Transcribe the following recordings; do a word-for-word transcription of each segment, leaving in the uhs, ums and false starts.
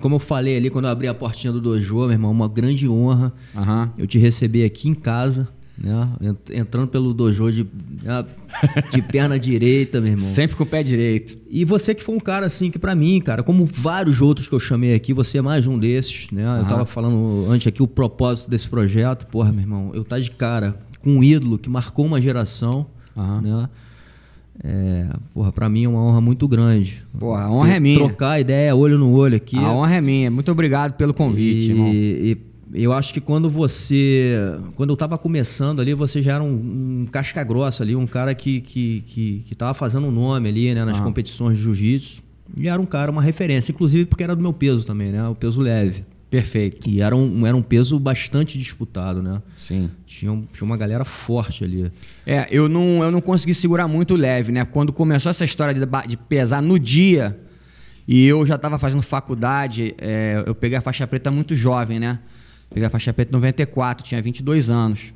Como eu falei ali, quando eu abri a portinha do dojo, meu irmão, uma grande honra uhum. eu te receber aqui em casa, né? Entrando pelo dojo de, de perna direita, meu irmão. Sempre com o pé direito. E você que foi um cara assim, que pra mim, cara, como vários outros que eu chamei aqui, você é mais um desses, né? Uhum. Eu tava falando antes aqui o propósito desse projeto. Porra, meu irmão, eu tá de cara com um ídolo que marcou uma geração, uhum. né? É, porra, pra mim é uma honra muito grande. Porra, a honra é minha. Trocar ideia, olho no olho aqui. A honra é minha. Muito obrigado pelo convite, e, irmão. E eu acho que quando você... Quando eu tava começando ali, você já era um, um casca grossa ali, um cara que, que, que, que tava fazendo um nome ali, né? Nas ah. competições de jiu-jitsu. E era um cara, uma referência. Inclusive porque era do meu peso também, né? O peso leve. Perfeito. E era um, era um peso bastante disputado, né? Sim. Tinha, tinha uma galera forte ali. É, eu não, eu não consegui segurar muito leve, né? Quando começou essa história de, de pesar no dia, e eu já tava fazendo faculdade, é, eu peguei a faixa preta muito jovem, né? Peguei a faixa preta em noventa e quatro, tinha vinte e dois anos.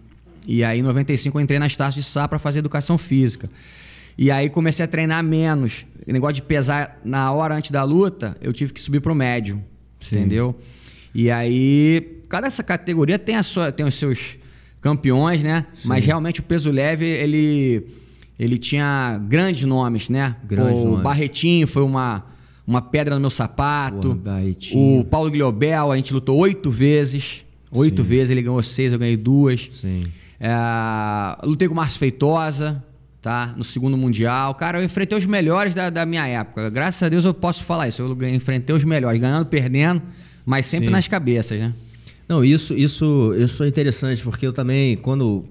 E aí em noventa e cinco eu entrei na Estácio de Sá para fazer educação física. E aí comecei a treinar menos. O negócio de pesar na hora antes da luta, eu tive que subir pro médio, Sim. entendeu? E aí, cada essa categoria tem, a sua, tem os seus campeões, né? Sim. Mas realmente o peso leve, ele, ele tinha grandes nomes, né? Grandes o nomes. Barretinho foi uma, uma pedra no meu sapato. Porra, o Paulo Guilhobel, a gente lutou oito vezes. Oito Sim. vezes, ele ganhou seis, eu ganhei duas. Sim. É, lutei com o Márcio Feitosa, tá? No segundo mundial. Cara, eu enfrentei os melhores da, da minha época. Graças a Deus eu posso falar isso. Eu enfrentei os melhores, ganhando, perdendo. Mas sempre Sim. nas cabeças, né? Não, isso, isso, isso é interessante, porque eu também, quando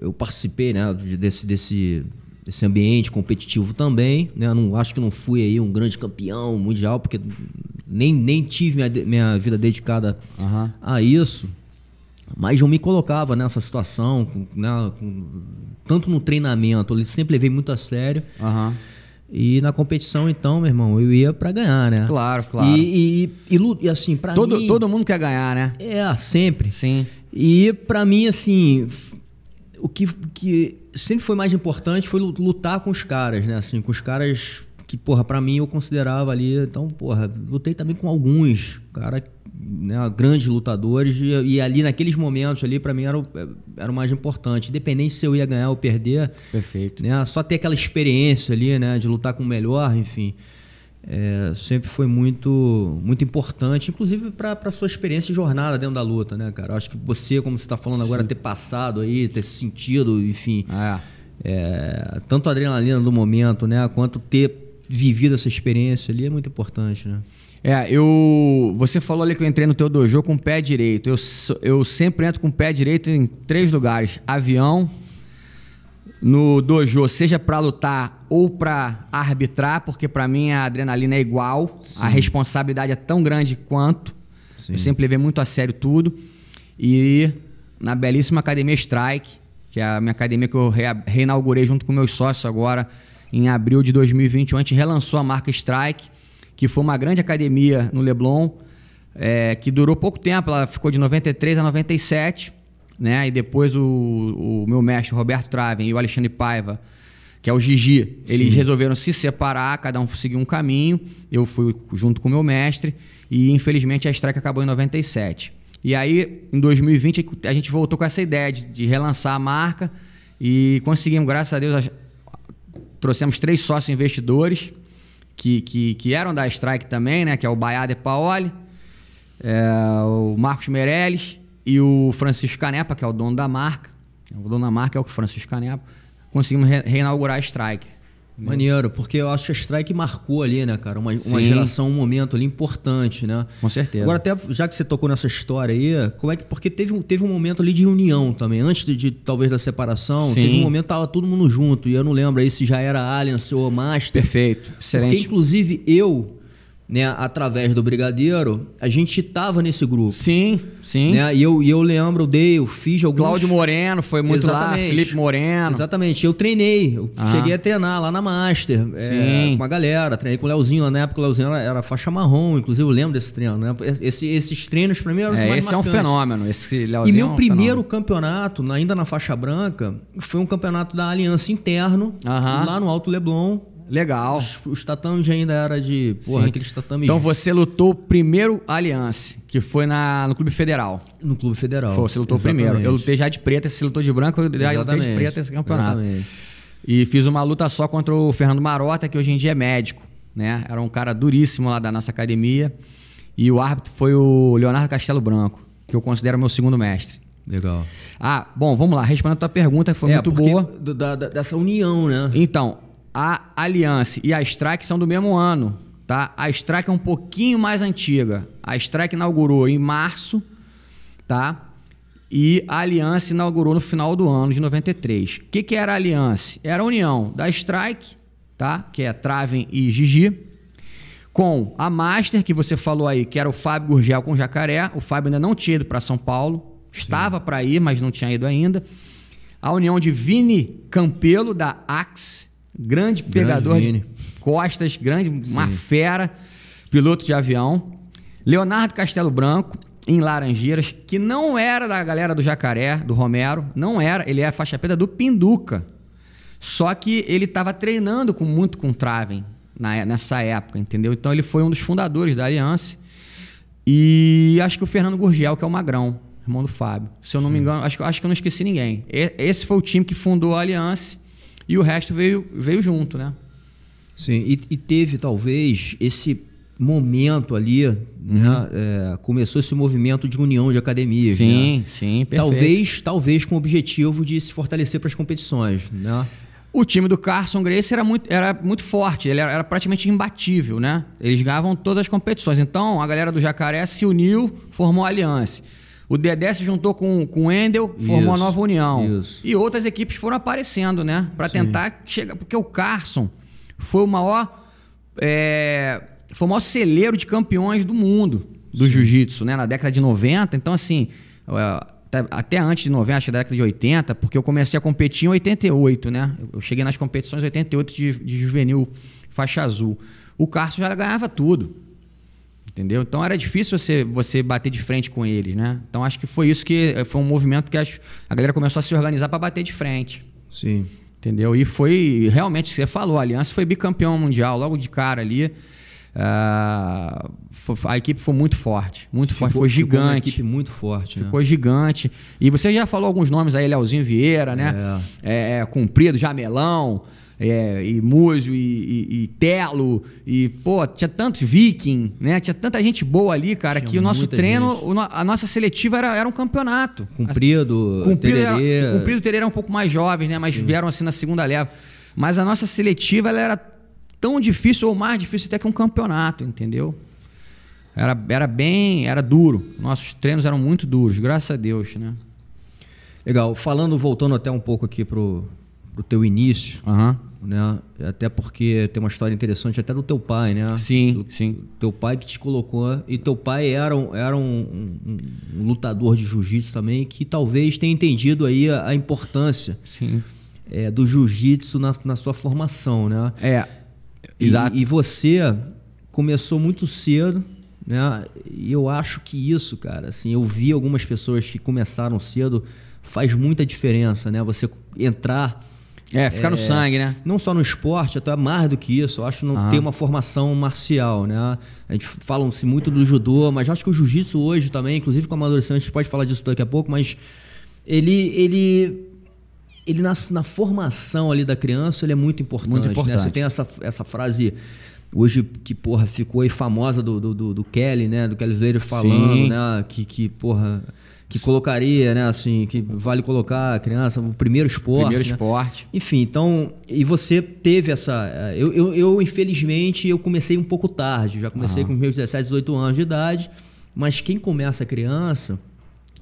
eu participei, né, desse, desse, desse ambiente competitivo também, né, eu não, acho que não fui aí um grande campeão mundial, porque nem, nem tive minha, minha vida dedicada uhum. a isso, mas eu me colocava nessa situação, com, né, com, tanto no treinamento, eu sempre levei muito a sério. Uhum. E na competição, então, meu irmão, eu ia pra ganhar, né? Claro, claro. E, e, e, e assim, pra todo, mim... Todo mundo quer ganhar, né? É, sempre. Sim. E pra mim, assim, o que, que sempre foi mais importante foi lutar com os caras, né? Assim, com os caras que, porra, pra mim eu considerava ali... Então, porra, lutei também com alguns, cara, né, grandes lutadores. E, e ali, naqueles momentos ali, pra mim era o, era o mais importante. Independente se eu ia ganhar ou perder. Perfeito. Né, só ter aquela experiência ali, né, de lutar com o melhor, enfim. É, sempre foi muito, muito importante, inclusive pra, pra sua experiência e jornada dentro da luta, né, cara? Eu acho que você, como você tá falando agora, Sim. ter passado aí, ter sentido, enfim... Ah, é. É, tanto a adrenalina do momento, né, quanto ter vivido essa experiência ali é muito importante, né? É, eu... Você falou ali que eu entrei no teu dojo com o pé direito. Eu, eu sempre entro com o pé direito em três lugares. Avião, no dojo, seja pra lutar ou pra arbitrar, porque pra mim a adrenalina é igual. Sim. A responsabilidade é tão grande quanto. Sim. Eu sempre levei muito a sério tudo. E na belíssima Academia Strike, que é a minha academia que eu reinaugurei junto com meus sócios agora em abril de dois mil e vinte e um. A gente relançou a marca Strike, que foi uma grande academia no Leblon, é, que durou pouco tempo, ela ficou de noventa e três a noventa e sete, né? E depois o, o meu mestre, Roberto Traven, e o Alexandre Paiva, que é o Gigi, eles Sim. resolveram se separar, cada um seguiu um caminho, eu fui junto com o meu mestre, e infelizmente a Strike acabou em noventa e sete. E aí, em dois mil e vinte, a gente voltou com essa ideia de, de relançar a marca, e conseguimos, graças a Deus, trouxemos três sócios investidores, Que, que, que eram da Strike também, né? Que é o Baiada e Paoli, é, o Marcos Meirelles e o Francisco Canepa, que é o dono da marca. O dono da marca é o Francisco Canepa. Conseguimos re reinaugurar a Strike. Maneiro, porque eu acho que a Strike marcou ali, né, cara? Uma, uma geração, um momento ali importante, né? Com certeza. Agora, até já que você tocou nessa história aí, como é que, porque teve, teve um momento ali de união também, antes de, de talvez da separação, Sim. teve um momento que tava todo mundo junto, e eu não lembro aí se já era Alliance ou Master. Perfeito, excelente. Porque, inclusive, eu... Né, através do Brigadeiro, a gente tava nesse grupo. Sim, sim. Né, e eu, eu lembro, eu dei, eu fiz alguns... Cláudio Moreno foi muito Exatamente. lá, Felipe Moreno. Exatamente, eu treinei, eu ah. cheguei a treinar lá na Master, é, com a galera, treinei com o Leozinho, lá na época o Leozinho era, era faixa marrom, inclusive eu lembro desse treino, né? Esse, esses treinos pra mim eram é, mais esse marcantes. É um fenômeno, esse Leozinho. E meu é um primeiro fenômeno. campeonato, ainda na faixa branca, foi um campeonato da Aliança Interno, uh -huh. lá no Alto Leblon. Legal. Os, os tatames ainda era de... Porra, sim, aqueles tatames... Então você lutou o primeiro Alliance, que foi na, no Clube Federal. No Clube Federal. Foi, você lutou o primeiro. Eu lutei já de preta, você lutou de branco, eu lutei de preta esse campeonato. Exatamente. E fiz uma luta só contra o Fernando Marota, que hoje em dia é médico, né? Era um cara duríssimo lá da nossa academia. E o árbitro foi o Leonardo Castelo Branco, que eu considero meu segundo mestre. Legal. Ah, bom, vamos lá. Respondendo a tua pergunta, que foi é, muito boa. Da, da, dessa união, né? Então, a Alliance e a Strike são do mesmo ano, tá? A Strike é um pouquinho mais antiga. A Strike inaugurou em março, tá? E a Alliance inaugurou no final do ano de noventa e três. O que, que era a Alliance? Era a união da Strike, tá? Que é Traven e Gigi, com a Master, que você falou aí, que era o Fábio Gurgel com o Jacaré. O Fábio ainda não tinha ido para São Paulo. Estava para ir, mas não tinha ido ainda. A união de Vini Campelo, da Axe, grande pegador grande de costas, grande, sim, uma fera, piloto de avião. Leonardo Castelo Branco, em Laranjeiras, que não era da galera do Jacaré, do Romero, não era, ele é a faixa preta do Pinduca. Só que ele estava treinando com, muito com o Traven na, nessa época, entendeu? Então ele foi um dos fundadores da Alliance. E acho que o Fernando Gurgel, que é o Magrão, irmão do Fábio. Se eu não me engano, acho, acho que eu não esqueci ninguém. E, esse foi o time que fundou a Alliance e o resto veio, veio junto, né? Sim, e, e teve talvez esse momento ali, uhum, né? É, começou esse movimento de união de academias. Sim, né? Sim, perfeito. Talvez, talvez com o objetivo de se fortalecer para as competições, né? O time do Carson Grace era muito, era muito forte, ele era, era praticamente imbatível, né? Eles ganhavam todas as competições. Então, a galera do Jacaré se uniu, formou a Alliance. O Dedé se juntou com, com o Endel, formou a Nova União. Isso. E outras equipes foram aparecendo, né? Para tentar chegar... Porque o Carson foi o maior, é, foi o maior celeiro de campeões do mundo do jiu-jitsu, né? Na década de noventa. Então, assim, até antes de noventa, acho que da década de oitenta, porque eu comecei a competir em oitenta e oito, né? Eu cheguei nas competições em oitenta e oito de, de juvenil faixa azul. O Carson já ganhava tudo. Entendeu? Então era difícil você, você bater de frente com eles, né? Então acho que foi isso, que foi um movimento que as, a galera começou a se organizar para bater de frente. Sim. Entendeu? E foi realmente, você falou, a Alliance foi bicampeão mundial logo de cara ali. Uh, foi, a equipe foi muito forte, muito ficou, forte, foi gigante. Ficou uma equipe muito forte, ficou, né? Gigante. E você já falou alguns nomes aí, Leozinho Vieira, né? É. É, Comprido, Jamelão. É, e Muzio, e, e, e Telo, e, pô, tinha tanto Viking, né? Tinha tanta gente boa ali, cara, tinha que o nosso treino, o no, a nossa seletiva era, era um campeonato. Comprido, Tererê. Comprido, Tererê era um pouco mais jovem, né? Mas sim, vieram assim na segunda leva. Mas a nossa seletiva, ela era tão difícil, ou mais difícil até que um campeonato, entendeu? Era, era bem, era duro. Nossos treinos eram muito duros, graças a Deus, né? Legal. Falando, voltando até um pouco aqui pro, pro teu início, aham. Uhum. Né? Até porque tem uma história interessante até do teu pai, né? Sim, do, sim. Teu pai que te colocou. E teu pai era um, era um, um, um lutador de jiu-jitsu também, que talvez tenha entendido aí a, a importância, sim, é, do jiu-jitsu na, na sua formação, né? É, e, exato. E você começou muito cedo, né? E eu acho que isso, cara, assim, eu vi algumas pessoas que começaram cedo, faz muita diferença, né? Você entrar... É, ficar é, no sangue, né? Não só no esporte, até mais do que isso. Eu acho que não, ah, tem uma formação marcial, né? A gente fala-se muito do judô, mas acho que o jiu-jitsu hoje também, inclusive com a amadurecimento, a gente pode falar disso daqui a pouco, mas ele, ele, ele na, na formação ali da criança, ele é muito importante. Muito importante. Né? Você tem essa, essa frase hoje que, porra, ficou aí famosa do, do, do, do Kelly, né? Do Kelly Slater falando, sim, né? Que, que, porra... que colocaria, né, assim, que vale colocar a criança, o primeiro esporte. Primeiro né? esporte. Enfim, então, e você teve essa... Eu, eu, eu, infelizmente, eu comecei um pouco tarde, já comecei, aham, com meus dezessete, dezoito anos de idade, mas quem começa criança,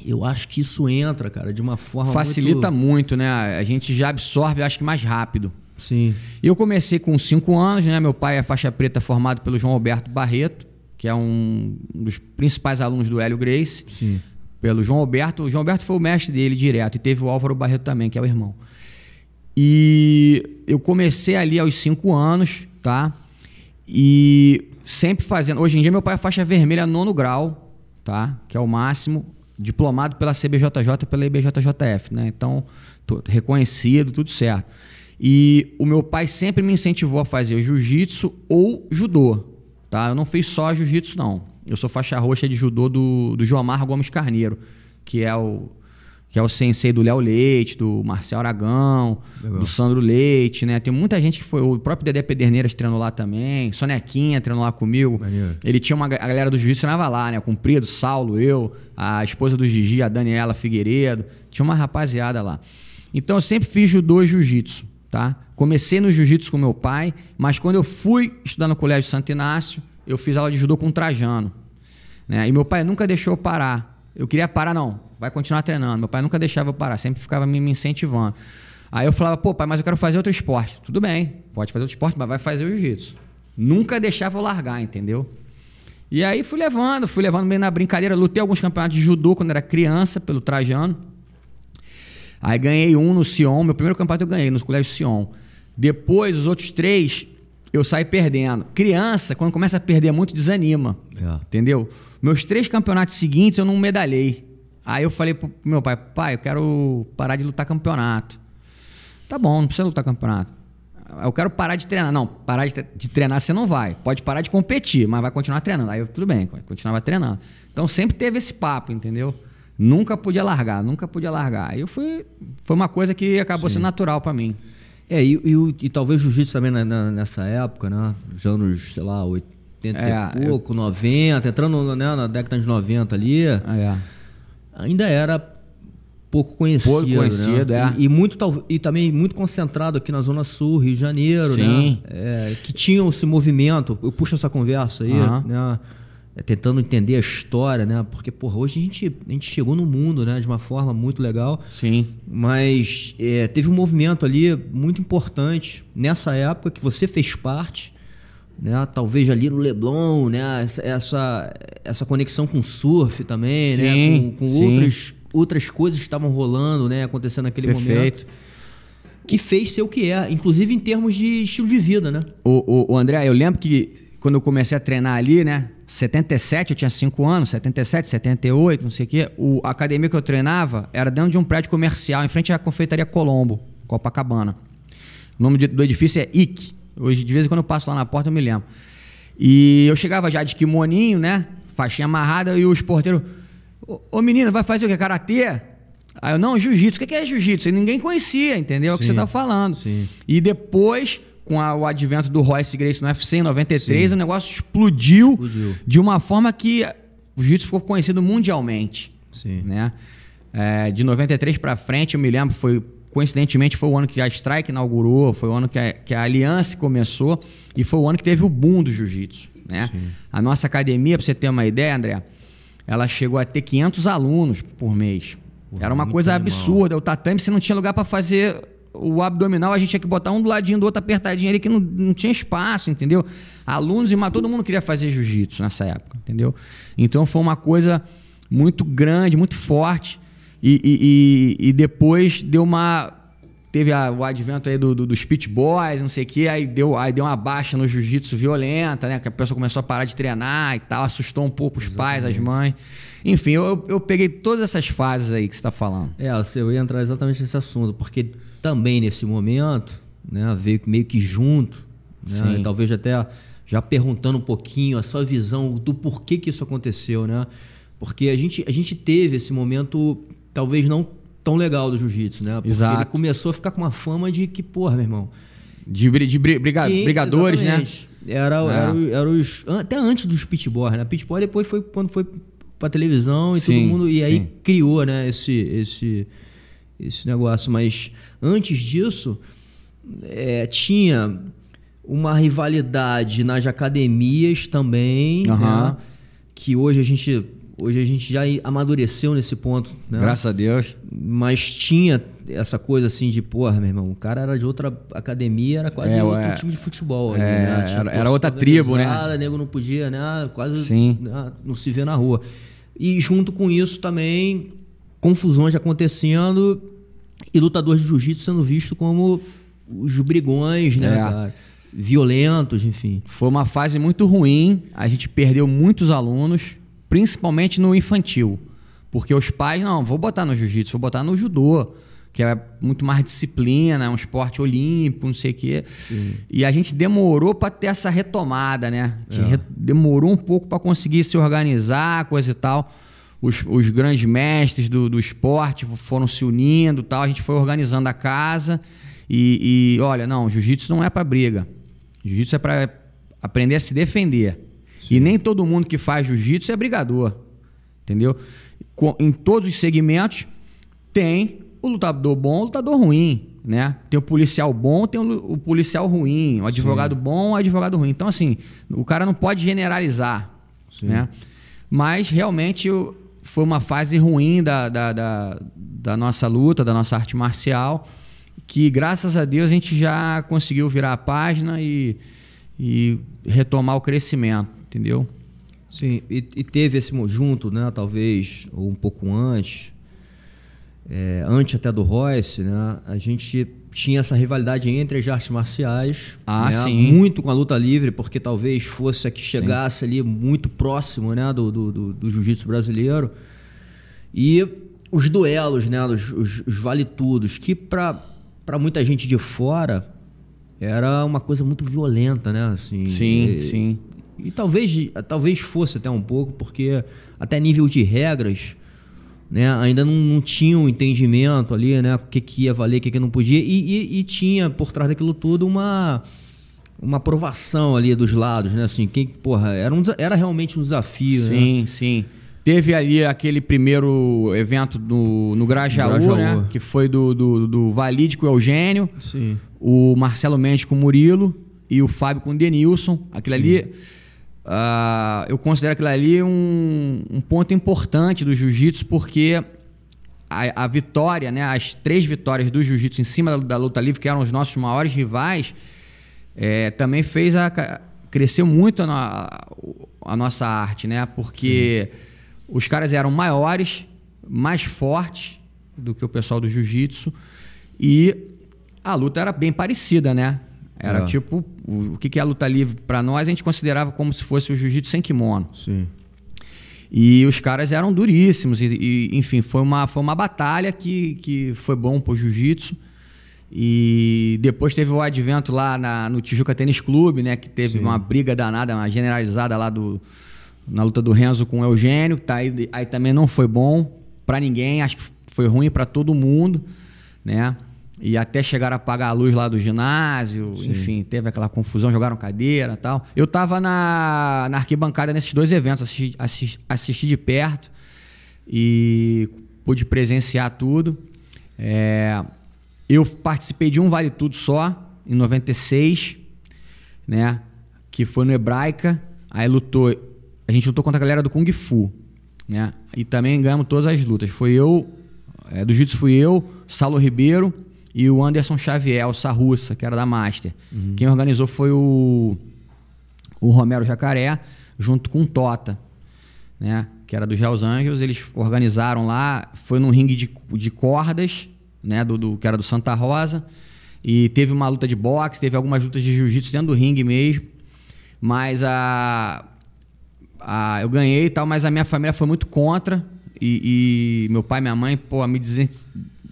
eu acho que isso entra, cara, de uma forma facilita muito, muito, né? A gente já absorve, acho que mais rápido. Sim. Eu comecei com cinco anos, né? Meu pai é faixa preta formado pelo João Alberto Barreto, que é um dos principais alunos do Hélio Gracie. Sim. Pelo João Alberto. O João Alberto foi o mestre dele direto. E teve o Álvaro Barreto também, que é o irmão. E eu comecei ali aos cinco anos, tá? E sempre fazendo... Hoje em dia, meu pai é faixa vermelha nono grau, tá? Que é o máximo. Diplomado pela C B J J e pela I B J J F, né? Então, tô reconhecido, tudo certo. E o meu pai sempre me incentivou a fazer jiu-jitsu ou judô, tá? Eu não fiz só jiu-jitsu, não. Eu sou faixa roxa de judô do, do João Marco Gomes Carneiro, que é o, que é o sensei do Léo Leite, do Marcelo Aragão, legal, do Sandro Leite, né? Tem muita gente que foi... O próprio Dedé Pederneiras treinou lá também, Sonequinha treinou lá comigo. Maneiro. Ele tinha uma... A galera do jiu-jitsu treinava lá, né? O Comprido, Saulo, eu, a esposa do Gigi, a Daniela Figueiredo. Tinha uma rapaziada lá. Então eu sempre fiz judô e jiu-jitsu, tá? Comecei no jiu-jitsu com meu pai, mas quando eu fui estudar no Colégio Santo Inácio, eu fiz aula de judô com o Trajano, né? E meu pai nunca deixou eu parar. Eu queria parar, não. Vai continuar treinando. Meu pai nunca deixava eu parar, sempre ficava me incentivando. Aí eu falava, pô, pai, mas eu quero fazer outro esporte. Tudo bem, pode fazer outro esporte, mas vai fazer o jiu-jitsu. Nunca deixava eu largar, entendeu? E aí fui levando, fui levando meio na brincadeira. Lutei alguns campeonatos de judô quando era criança, pelo Trajano. Aí ganhei um no Sion, meu primeiro campeonato eu ganhei, no Colégio Sion. Depois, os outros três, eu saí perdendo. Criança, quando começa a perder muito, desanima, é. entendeu? Meus três campeonatos seguintes eu não medalhei. Aí eu falei pro meu pai, pai, eu quero parar de lutar campeonato. Tá bom, não precisa lutar campeonato. Eu quero parar de treinar. Não, parar de treinar você não vai. Pode parar de competir, mas vai continuar treinando. Aí eu, tudo bem, continuava treinando. Então sempre teve esse papo, entendeu? Nunca podia largar, nunca podia largar. Aí eu fui, foi uma coisa que acabou Sim. sendo natural pra mim. É, e, e, e talvez o jiu-jitsu também na, na, nessa época, né? Nos anos, sei lá, oitenta é, e pouco, eu... noventa, entrando, né, na década de noventa ali. É. Ainda era pouco conhecido, pouco conhecido, né? é. E, e, muito, e também muito concentrado aqui na Zona Sul, Rio de Janeiro, Sim. né? É, que tinham esse movimento, eu puxo essa conversa aí, uhum. né? É, tentando entender a história, né? Porque, porra, hoje a gente, a gente chegou no mundo, né? De uma forma muito legal. Sim. Mas é, teve um movimento ali muito importante nessa época que você fez parte, né? Talvez ali no Leblon, né? Essa, essa conexão com o surf também, sim, né? Com, com outras, outras coisas que estavam rolando, né? Acontecendo naquele Perfeito. Momento. Que fez ser o que é, inclusive em termos de estilo de vida, né? O, o, o André, eu lembro que quando eu comecei a treinar ali, né? setenta e sete, eu tinha cinco anos, setenta e sete, setenta e oito, não sei o quê. O, a academia que eu treinava era dentro de um prédio comercial, em frente à confeitaria Colombo, Copacabana. O nome de, do edifício é I C. Hoje, de vez em quando eu passo lá na porta, eu me lembro. E eu chegava já de kimoninho, né? Faixinha amarrada, e os porteiros... Ô, ô menino, vai fazer o quê? Karatê? Aí eu, não, jiu-jitsu. O que é jiu-jitsu? E ninguém conhecia, entendeu? Sim, é o que você tá falando. Sim. E depois, com a, o advento do Royce Gracie no U F C em noventa e três, sim, o negócio explodiu, explodiu de uma forma que o jiu-jitsu ficou conhecido mundialmente. Sim. Né? É, de noventa e três para frente, eu me lembro, foi... Coincidentemente foi o ano que a Strike inaugurou, foi o ano que a, que a Alliance começou e foi o ano que teve o boom do jiu-jitsu, né? Sim. A nossa academia, para você ter uma ideia, André, ela chegou a ter quinhentos alunos por mês. Pô, era uma coisa animal. Absurda. O tatame, você não tinha lugar para fazer o abdominal, a gente tinha que botar um do ladinho do outro apertadinho ali que não, não tinha espaço, entendeu? Alunos e mais, todo mundo queria fazer jiu-jitsu nessa época, entendeu? Então foi uma coisa muito grande, muito forte. E, e, e, e depois deu uma... Teve a, o advento aí do, do, dos pit boys, não sei o que, aí deu, aí deu uma baixa no jiu-jitsu violenta, né? Que a pessoa começou a parar de treinar e tal, assustou um pouco os exatamente. Pais, as mães. Enfim, eu, eu peguei todas essas fases aí que você está falando. É, eu ia entrar exatamente nesse assunto, porque também nesse momento, né, veio meio que junto, né? E talvez até já perguntando um pouquinho a sua visão do porquê que isso aconteceu, né? Porque a gente, a gente teve esse momento... Talvez não tão legal do jiu-jitsu, né? Porque exato. Ele começou a ficar com uma fama de que, porra, meu irmão... De, bri, de bri, briga, e, brigadores, exatamente. Né? Era, é. era, era os... Até antes dos pitboy, né? Pitboy depois foi quando foi pra televisão e sim, todo mundo... E sim. aí criou, né? Esse, esse, esse negócio. Mas antes disso, é, tinha uma rivalidade nas academias também, uhum. né? Que hoje a gente... Hoje a gente já amadureceu nesse ponto, né? Graças a Deus. Mas tinha essa coisa assim de, porra, meu irmão, o cara era de outra academia, era quase é, outro é, time de futebol. É, né? Tinha, era, era outra tribo, né? O nego não podia, né? Quase sim. Né? Não se vê na rua. E junto com isso também, confusões acontecendo e lutadores de jiu-jitsu sendo vistos como os brigões, né, é. Cara? Violentos, enfim. Foi uma fase muito ruim, a gente perdeu muitos alunos. Principalmente no infantil. Porque os pais, não, vou botar no jiu-jitsu, vou botar no judô. que é muito mais disciplina, é um esporte olímpico, não sei o quê. Sim. E a gente demorou para ter essa retomada, né? A gente é. demorou um pouco para conseguir se organizar, coisa e tal. Os, os grandes mestres do, do esporte foram se unindo, tal. A gente foi organizando a casa. E, e olha, não, jiu-jitsu não é para briga. Jiu-jitsu é para aprender a se defender. Sim. E nem todo mundo que faz jiu-jitsu é brigador, entendeu? Com, em todos os segmentos tem o lutador bom, o lutador ruim, né? Tem o policial bom, tem o, o policial ruim, o advogado Sim. bom, o advogado ruim. Então, assim, o cara não pode generalizar, Sim. né? Mas realmente foi uma fase ruim da, da, da, da nossa luta, da nossa arte marcial, que graças a Deus a gente já conseguiu virar a página e, e retomar o crescimento, entendeu? Sim, e, e teve esse junto, né? Talvez, ou um pouco antes, é, antes até do Royce, né? A gente tinha essa rivalidade entre as artes marciais, ah, né? Sim. Muito com a luta livre, porque talvez fosse a que chegasse sim. ali muito próximo, né? do, do, do, do jiu-jitsu brasileiro. E os duelos, né? Os, os, os vale-tudos, que para para muita gente de fora era uma coisa muito violenta, né? Assim, sim, e, sim. E talvez, talvez fosse até um pouco, porque até nível de regras, né? Ainda não, não tinha um entendimento ali, né? O que, que ia valer, o que, que não podia. E, e, e tinha por trás daquilo tudo uma, uma aprovação ali dos lados, né? Assim, quem, porra, era, um, era realmente um desafio, sim, né? Sim. Teve ali aquele primeiro evento do, no Grajaú, Grajaú, né? Que foi do, do, do Valide com o Eugênio, Sim. o Marcelo Mendes com o Murilo e o Fábio com o Denilson. Aquilo Sim. ali, uh, eu considero aquilo ali um, um ponto importante do jiu-jitsu, porque a, a vitória, né? As três vitórias do jiu-jitsu em cima da, da luta livre, que eram os nossos maiores rivais, é, também fez a, crescer muito a, a nossa arte, né? Porque... Sim. Os caras eram maiores, mais fortes do que o pessoal do jiu-jitsu e a luta era bem parecida, né? Era é. tipo, o, o que, que é a luta livre para nós, a gente considerava como se fosse o jiu-jitsu sem kimono. Sim. E os caras eram duríssimos e, e enfim, foi uma, foi uma batalha que, que foi bom pro jiu-jitsu. E depois teve o advento lá na, no Tijuca Tênis Clube, né? Que teve Sim. uma briga danada, uma generalizada lá do... Na luta do Renzo com o Eugênio, tá aí, aí também não foi bom para ninguém, acho que foi ruim para todo mundo, né? E até chegaram a apagar a luz lá do ginásio, Sim. enfim, teve aquela confusão, jogaram cadeira e tal. Eu tava na, na arquibancada nesses dois eventos, assisti, assisti, assisti de perto e pude presenciar tudo. É, eu participei de um Vale Tudo só, em noventa e seis, né? Que foi no Hebraica, aí lutou... A gente lutou contra a galera do Kung Fu, né? E também ganhamos todas as lutas. Foi eu, é, do jiu-jitsu fui eu, Saulo Ribeiro e o Anderson Xavier, o Sarrussa, que era da Master. Uhum. Quem organizou foi o, o Romero Jacaré, junto com o Tota, né? Que era dos Hells Angels. Eles organizaram lá, foi num ringue de, de cordas, né? Do, do, que era do Santa Rosa. E teve uma luta de boxe, teve algumas lutas de jiu-jitsu dentro do ringue mesmo. Mas a... Ah, eu ganhei e tal, mas a minha família foi muito contra e, e meu pai e minha mãe, pô, me dizem,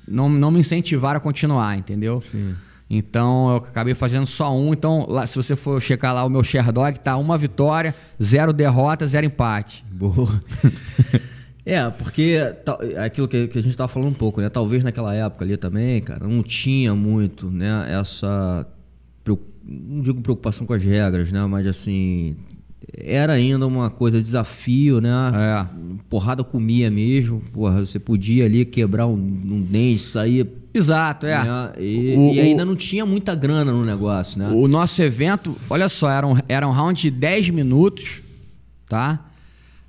não, não me incentivaram a continuar, entendeu? Sim. Então eu acabei fazendo só um. Então, lá, se você for checar lá o meu Sherdog, tá uma vitória, zero derrota, zero empate. Boa. É, porque aquilo que a gente tava falando um pouco, né? Talvez naquela época ali também, cara, não tinha muito, né? Essa, não digo preocupação com as regras, né? Mas assim... Era ainda uma coisa de desafio, né? É. Porrada comia mesmo. Porra, você podia ali quebrar um, um dente, sair... Exato, é. Né? E, o, e ainda o, não tinha muita grana no negócio, né? O nosso evento, olha só, era um, era um round de dez minutos, tá?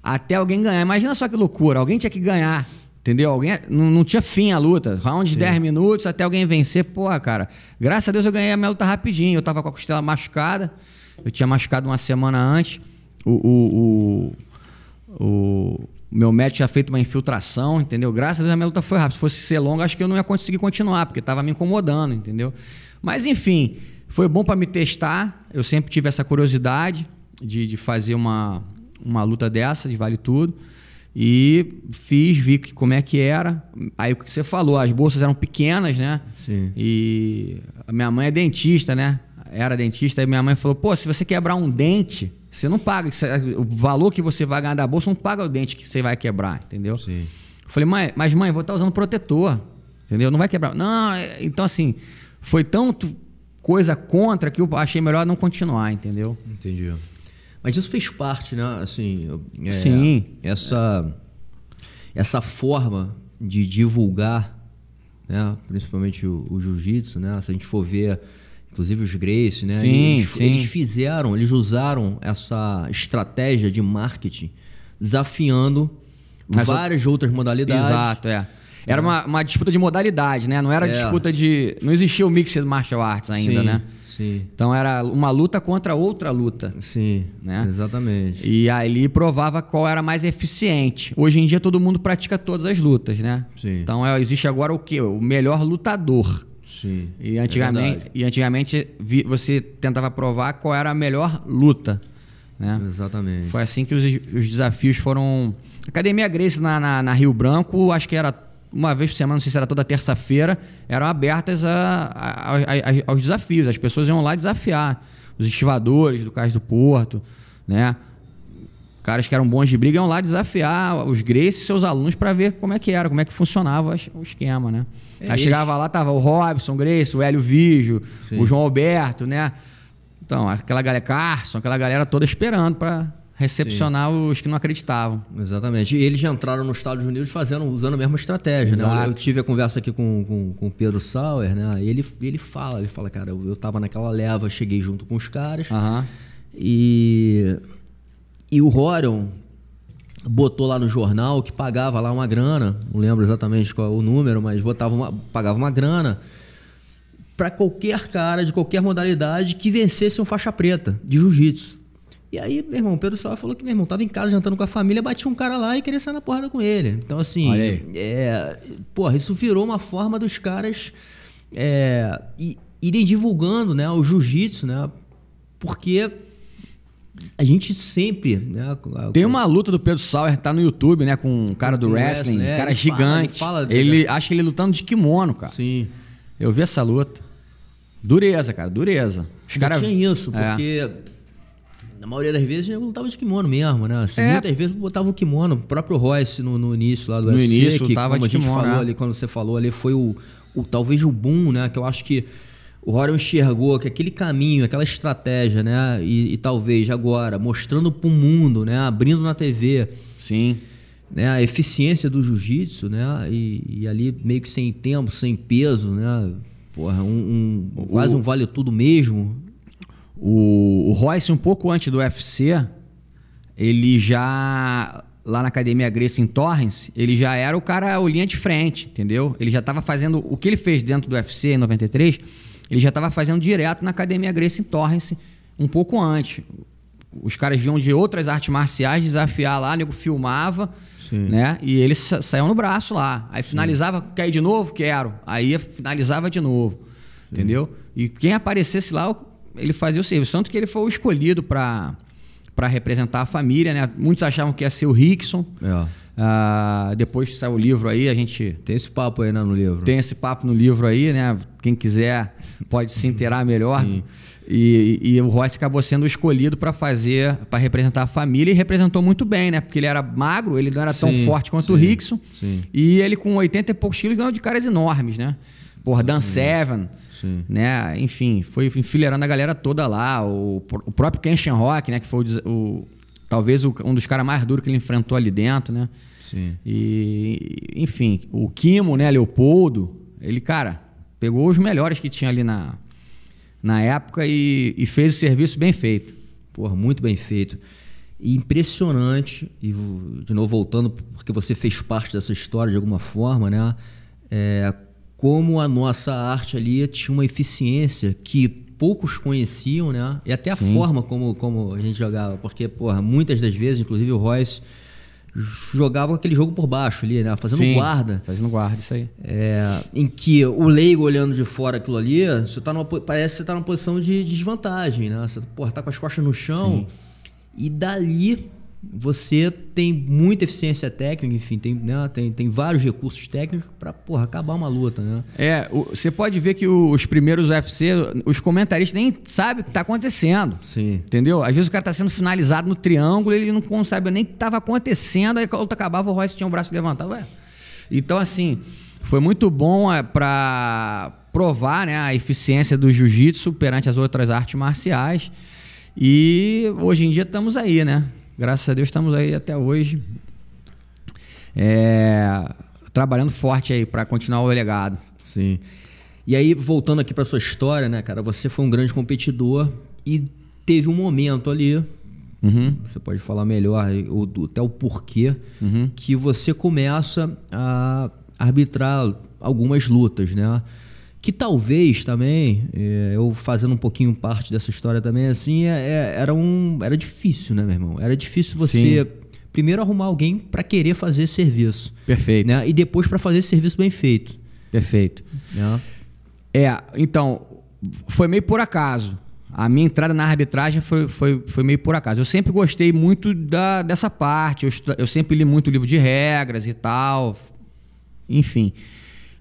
Até alguém ganhar. Imagina só que loucura, alguém tinha que ganhar, entendeu? Alguém, não, não tinha fim a luta. Round de Sim. dez minutos, até alguém vencer. Porra, cara, graças a Deus eu ganhei a minha luta rapidinho. Eu tava com a costela machucada. Eu tinha machucado uma semana antes. O, o, o, o meu médico tinha feito uma infiltração, entendeu? Graças a Deus a minha luta foi rápida. Se fosse ser longa, acho que eu não ia conseguir continuar, porque estava me incomodando, entendeu? Mas, enfim, foi bom para me testar. Eu sempre tive essa curiosidade de, de fazer uma, uma luta dessa, de vale tudo. E fiz, vi que, como é que era. Aí o que você falou, as bolsas eram pequenas, né? Sim. E a minha mãe é dentista, né? Era dentista. Aí minha mãe falou, pô, se você quebrar um dente, você não paga. O valor que você vai ganhar da bolsa não paga o dente que você vai quebrar, entendeu? Sim. Eu falei, mãe, mas mãe, vou estar usando protetor, entendeu? Não vai quebrar. Não, então assim, foi tanto coisa contra que eu achei melhor não continuar, entendeu? Entendi. Mas isso fez parte, né? Assim, é, sim. Essa, essa forma de divulgar, né? Principalmente o, o jiu-jitsu, né? Se a gente for ver, inclusive os Gracie, né? Sim, eles, sim. eles fizeram, eles usaram essa estratégia de marketing desafiando Mas várias eu... outras modalidades. Exato, é. Era é. Uma, uma disputa de modalidade, né? Não era é. disputa de... Não existia o mix de martial arts ainda, sim. né? Sim. Então era uma luta contra outra luta. Sim, né? Exatamente. E aí ele provava qual era mais eficiente. Hoje em dia todo mundo pratica todas as lutas, né? Sim. Então é, existe agora o quê? O melhor lutador. Sim. E antigamente, é e antigamente vi, você tentava provar qual era a melhor luta, né? Exatamente. Foi assim que os, os desafios foram... Academia Gracie na, na, na Rio Branco, acho que era uma vez por semana, não sei se era toda terça-feira, eram abertas a, a, a, a, aos desafios. As pessoas iam lá desafiar os estivadores do Cais do Porto, né? Caras que eram bons de briga iam lá desafiar os Gracie e seus alunos para ver como é que era, como é que funcionava o esquema, né? É. Aí chegava lá, tava o Robson Gracie, o Hélio Vigio, sim. o João Alberto, né? Então, aquela galera, Carson, aquela galera toda esperando para recepcionar sim. os que não acreditavam. Exatamente. E eles já entraram nos Estados Unidos fazendo, usando a mesma estratégia. Né? Eu, eu tive a conversa aqui com, com, com o Pedro Sauer, né? Ele, ele fala, ele fala, cara, eu, eu tava naquela leva, cheguei junto com os caras. Uh-huh. E, e o Rorion botou lá no jornal que pagava lá uma grana, não lembro exatamente qual o número, mas botava uma, pagava uma grana para qualquer cara de qualquer modalidade que vencesse um faixa preta de jiu-jitsu. E aí, meu irmão, Pedro Sauer falou que meu irmão tava em casa jantando com a família, batia um cara lá e queria sair na porrada com ele. Então, assim, é, porra, isso virou uma forma dos caras é, irem divulgando, né, o jiu-jitsu, né? Porque a gente sempre, né? Tem uma luta do Pedro Sauer, tá no YouTube, né? Com um cara do wrestling, é, um cara ele gigante. Fala, ele fala ele, de... acho que ele lutando de kimono, cara. Sim. Eu vi essa luta. Dureza, cara, dureza. Os caras tinha isso, porque. É. Na maioria das vezes eu lutava de kimono mesmo, né? Assim, é. Muitas vezes eu botava o kimono, o próprio Royce no, no início lá do U F C, início, que como a gente kimono, falou né? ali, quando você falou ali, foi o, o talvez o boom, né? Que eu acho que o Rorion enxergou que aquele caminho, aquela estratégia, né? E, e talvez agora, mostrando pro mundo, né? Abrindo na T V. Sim. Né? A eficiência do jiu-jitsu, né? E, e ali meio que sem tempo, sem peso, né? Porra, um, um, quase um vale tudo mesmo. O, o Royce, um pouco antes do U F C, ele já, lá na Academia Gracie em Torrance, ele já era o cara o linha de frente, entendeu? Ele já estava fazendo, o que ele fez dentro do U F C em noventa e três, ele já estava fazendo direto na Academia Gracie em Torrance, um pouco antes. Os caras vinham de outras artes marciais desafiar lá, o nego filmava, sim. né? E eles sa saíam no braço lá. Aí finalizava, sim. quer ir de novo? Quero. Aí finalizava de novo, sim. entendeu? E quem aparecesse lá... ele fazia o serviço, tanto que ele foi o escolhido para representar a família, né? Muitos achavam que ia ser o Rickson. É. Uh, depois que saiu o livro aí, a gente... Tem esse papo aí, né, no livro. Tem esse papo no livro aí, né? Quem quiser pode se inteirar melhor. Sim. E, e, e o Royce acabou sendo o escolhido para fazer, para representar a família, e representou muito bem, né? Porque ele era magro, ele não era tão sim, forte quanto sim, o Rickson. Sim. E ele com oitenta e poucos quilos ganhou de caras enormes, né? Porra, Dan sim. Seven... Sim. Né? Enfim, foi enfileirando a galera toda lá. O, o próprio Kenshin Rock, né? Que foi o, o, talvez o, um dos caras mais duros que ele enfrentou ali dentro, né? Sim. E, enfim, o Kimo, né? Leopoldo, ele, cara, pegou os melhores que tinha ali na, na época e, e fez o serviço bem feito. Porra, muito bem feito. E impressionante. E, de novo, voltando, porque você fez parte dessa história de alguma forma, né? É... como a nossa arte ali tinha uma eficiência que poucos conheciam, né? E até a sim. forma como, como a gente jogava. Porque, porra, muitas das vezes, inclusive o Royce, jogava aquele jogo por baixo ali, né? Fazendo sim. guarda. Fazendo guarda, isso aí. É, em que o leigo olhando de fora aquilo ali, você tá numa, parece que você tá numa posição de desvantagem, né? Você, porra, tá com as costas no chão sim. e dali... você tem muita eficiência técnica, enfim, tem, né, tem, tem vários recursos técnicos para acabar uma luta, né? É, você pode ver que os primeiros U F C, os comentaristas nem sabem o que está acontecendo. Sim. Entendeu? Às vezes o cara está sendo finalizado no triângulo, ele não sabe nem o que estava acontecendo, aí quando acabava o Royce tinha o braço levantado. Ué. Então, assim, foi muito bom para provar, né, a eficiência do jiu-jitsu perante as outras artes marciais. E hoje em dia estamos aí, né? Graças a Deus estamos aí até hoje, é, trabalhando forte aí para continuar o legado. Sim. E aí, voltando aqui para sua história, né, cara? Você foi um grande competidor e teve um momento ali, uhum, você pode falar melhor, ou até o porquê, uhum, que você começa a arbitrar algumas lutas, né? Que talvez também, é, eu fazendo um pouquinho parte dessa história também, assim, é, era, um, era difícil, né, meu irmão? Era difícil você, sim, primeiro arrumar alguém para querer fazer esse serviço. Perfeito. Né? E depois para fazer esse serviço bem feito. Perfeito. É. É, então, foi meio por acaso. A minha entrada na arbitragem foi, foi, foi meio por acaso. Eu sempre gostei muito da, dessa parte. Eu, eu sempre li muito livro de regras e tal. Enfim.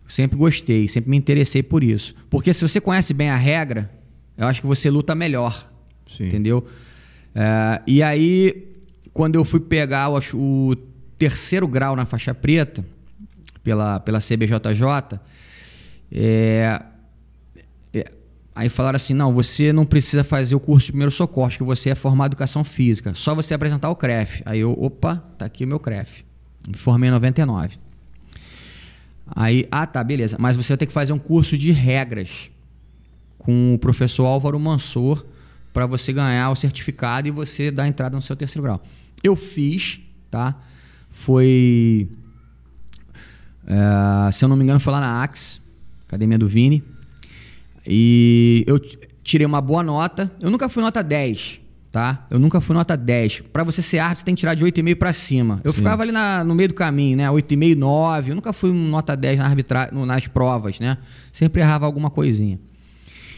Sempre gostei, sempre me interessei por isso. Porque se você conhece bem a regra, eu acho que você luta melhor. Sim. Entendeu? É, e aí, quando eu fui pegar o, o terceiro grau na faixa preta, pela, pela C B J J, é, é, aí falaram assim, não, você não precisa fazer o curso de primeiro socorro, que você é formado em educação física, só você apresentar o C R E F. Aí eu, opa, tá aqui o meu C R E F. Me formei em noventa e nove. Aí, ah tá, beleza, mas você vai ter que fazer um curso de regras com o professor Álvaro Mansor para você ganhar o certificado e você dar entrada no seu terceiro grau. Eu fiz, tá? Foi, é, se eu não me engano, foi lá na Axe, Academia do Vini, e eu tirei uma boa nota. Eu nunca fui nota dez, tá? Eu nunca fui nota dez. Pra você ser árbitro, você tem que tirar de oito e meio pra cima. Eu, sim, ficava ali na, no meio do caminho, né? oito e meio, nove. Eu nunca fui nota dez na arbitra... nas provas, né? Sempre errava alguma coisinha.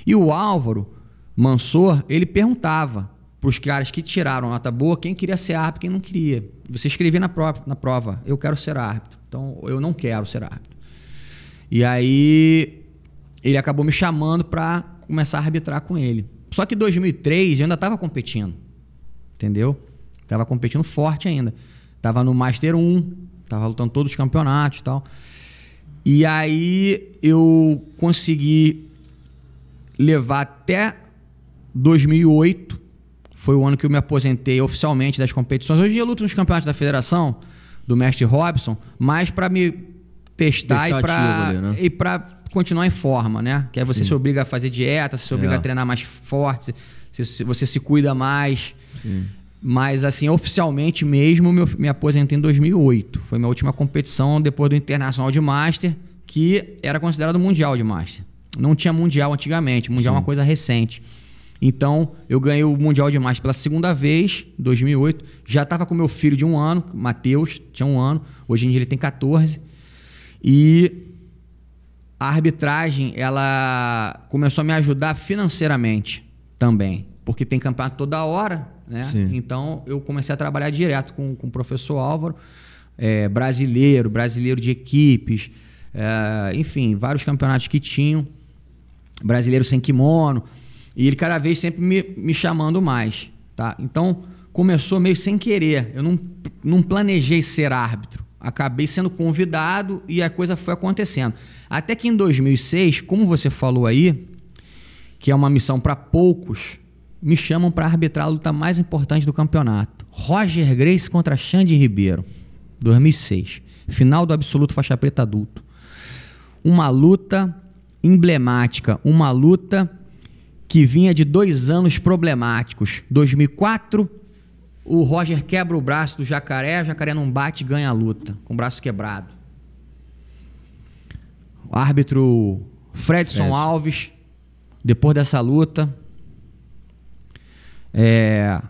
E o Álvaro Mansor, ele perguntava pros caras que tiraram nota boa quem queria ser árbitro, quem não queria. Você escrevia na prova, na prova, eu quero ser árbitro. Então, eu não quero ser árbitro. E aí, ele acabou me chamando pra começar a arbitrar com ele. Só que em dois mil e três eu ainda estava competindo, entendeu? Estava competindo forte ainda. Estava no Master um, estava lutando todos os campeonatos e tal. E aí eu consegui levar até dois mil e oito, foi o ano que eu me aposentei oficialmente das competições. Hoje eu luto nos campeonatos da federação, do Mestre Robson, mas para me testar e para continuar em forma, né? Que aí você, sim, se obriga a fazer dieta, você se obriga, é, a treinar mais forte, você, você se cuida mais. Sim. Mas, assim, oficialmente mesmo, eu me aposentei em dois mil e oito. Foi minha última competição depois do Internacional de Master, que era considerado Mundial de Master. Não tinha Mundial antigamente, Mundial, sim, é uma coisa recente. Então, eu ganhei o Mundial de Master pela segunda vez, em dois mil e oito. Já estava com meu filho de um ano, Matheus, tinha um ano. Hoje em dia ele tem quatorze. E a arbitragem, ela começou a me ajudar financeiramente também, porque tem campeonato toda hora, né? Sim. Então eu comecei a trabalhar direto com, com o professor Álvaro, é, brasileiro, brasileiro de equipes, é, enfim, vários campeonatos que tinham, brasileiro sem kimono, e ele cada vez sempre me, me chamando mais, tá? Então começou meio sem querer, eu não, não planejei ser árbitro. Acabei sendo convidado e a coisa foi acontecendo. Até que em dois mil e seis, como você falou aí, que é uma missão para poucos, me chamam para arbitrar a luta mais importante do campeonato. Roger Gracie contra Xande Ribeiro, dois mil e seis. Final do absoluto faixa preta adulto. Uma luta emblemática, uma luta que vinha de dois anos problemáticos. dois mil e quatro... o Roger quebra o braço do Jacaré, o Jacaré não bate e ganha a luta, com o braço quebrado. O árbitro Fredson é. Alves, depois dessa luta, é,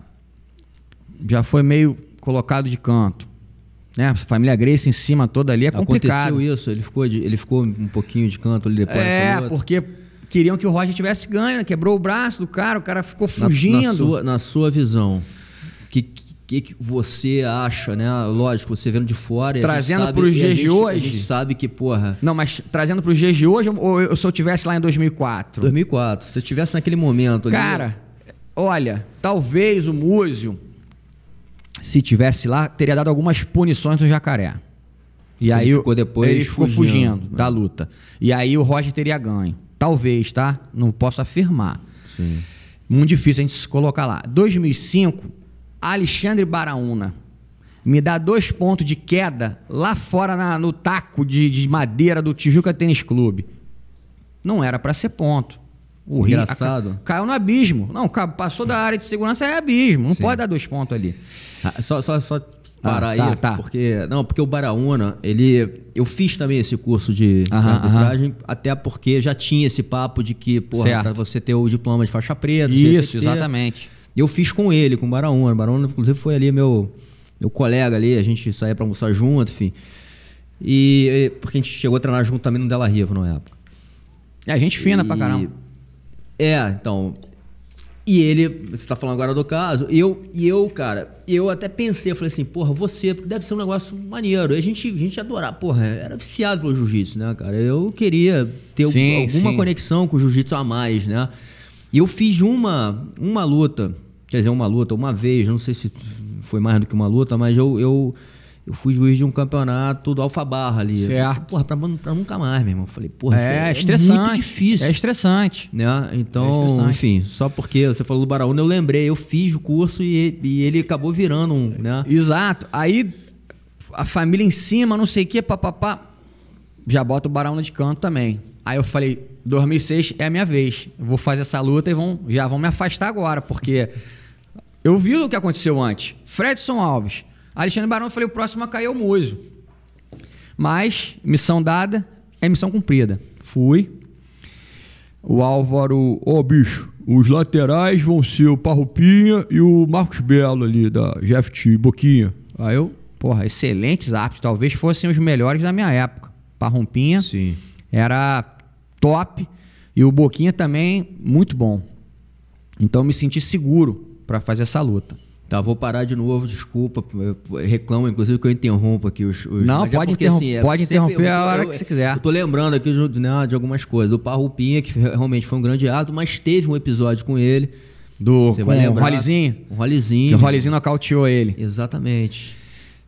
já foi meio colocado de canto. Né? A família Gracie em cima toda ali é complicado. Aconteceu isso, ele ficou, de, ele ficou um pouquinho de canto ali depois é, dessa luta. Porque queriam que o Roger tivesse ganho, né? Quebrou o braço do cara, o cara ficou fugindo. Na, na, sua, na sua visão, que, que, que você acha, né? Lógico, você vendo de fora... Trazendo para os dias de hoje... A gente sabe que, porra... Não, mas trazendo para os dias de hoje, ou eu, se eu estivesse lá em dois mil e quatro? dois mil e quatro. Se eu estivesse naquele momento... Cara, ali... olha, talvez o Muzio, se estivesse lá, teria dado algumas punições do Jacaré. E ele aí ficou depois ele ficou fugindo, fugindo né? da luta. E aí o Roger teria ganho. Talvez, tá? Não posso afirmar. Sim. Muito difícil a gente se colocar lá. dois mil e cinco... Alexandre Baraúna me dá dois pontos de queda lá fora na, no taco de, de madeira do Tijuca Tênis Clube. Não era para ser ponto. O Engraçado. Rio, a, caiu no abismo. Não, passou da área de segurança, é abismo. Não Sim. pode dar dois pontos ali. Ah, só, só, só parar ah, tá, aí, tá. porque não, porque o Baraúna, ele, eu fiz também esse curso de aham, arbitragem, aham. até porque já tinha esse papo de que, porra, para você ter o diploma de faixa preta. Isso, exatamente. Eu fiz com ele, com o Baraúna. O Baraúna, inclusive, foi ali meu, meu colega ali. A gente saía pra almoçar junto, enfim. E, porque a gente chegou a treinar junto também no Della Riva, na época. É, a gente fina e... pra caramba. É, então... E ele... Você tá falando agora do caso. Eu, e eu, cara... Eu até pensei, eu falei assim... Porra, você... Porque deve ser um negócio maneiro. E a gente, a gente adorava. Porra, era viciado pelo jiu-jitsu, né, cara? Eu queria ter sim, alguma sim. conexão com o jiu-jitsu a mais, né? E eu fiz uma, uma luta... Quer dizer, uma luta, uma vez, não sei se foi mais do que uma luta, mas eu, eu, eu fui juiz de um campeonato do Alfa Barra ali. Certo. Porra, pra, pra nunca mais, meu irmão. Falei, porra, é, é estressante, muito difícil. É estressante. Né? Então, é estressante. Enfim, só porque você falou do Baraúna, eu lembrei, eu fiz o curso e, e ele acabou virando um, né? Exato. Aí a família em cima, não sei o que, papapá, já bota o Baraúna de canto também. Aí eu falei, dois mil e seis é a minha vez. Eu vou fazer essa luta e vão, já vão me afastar agora, porque... Eu vi o que aconteceu antes. Fredson Alves. Alexandre Barão, eu falei, o próximo a cair é o Muzio. Mas, missão dada, é missão cumprida. Fui. O Álvaro... Ô, oh, bicho, os laterais vão ser o Parrupinha e o Marcos Belo ali, da G F T, Boquinha. Aí eu... Porra, excelentes árbitros. Talvez fossem os melhores da minha época. Parrupinha Sim. era top. E o Boquinha também, muito bom. Então, eu me senti seguro para fazer essa luta. Tá, vou parar de novo, desculpa, reclamo, inclusive, que eu interrompo aqui os... os não, pode, porque, interrom assim, é pode interromper sempre, eu, a hora eu, que você quiser. Eu tô lembrando aqui de, né, de algumas coisas, do Parrupinha, que realmente foi um grande ato, mas teve um episódio com ele. Do, você com vai lembrar, o Royzinho? O Royzinho. Que o Royzinho nocauteou ele. Exatamente.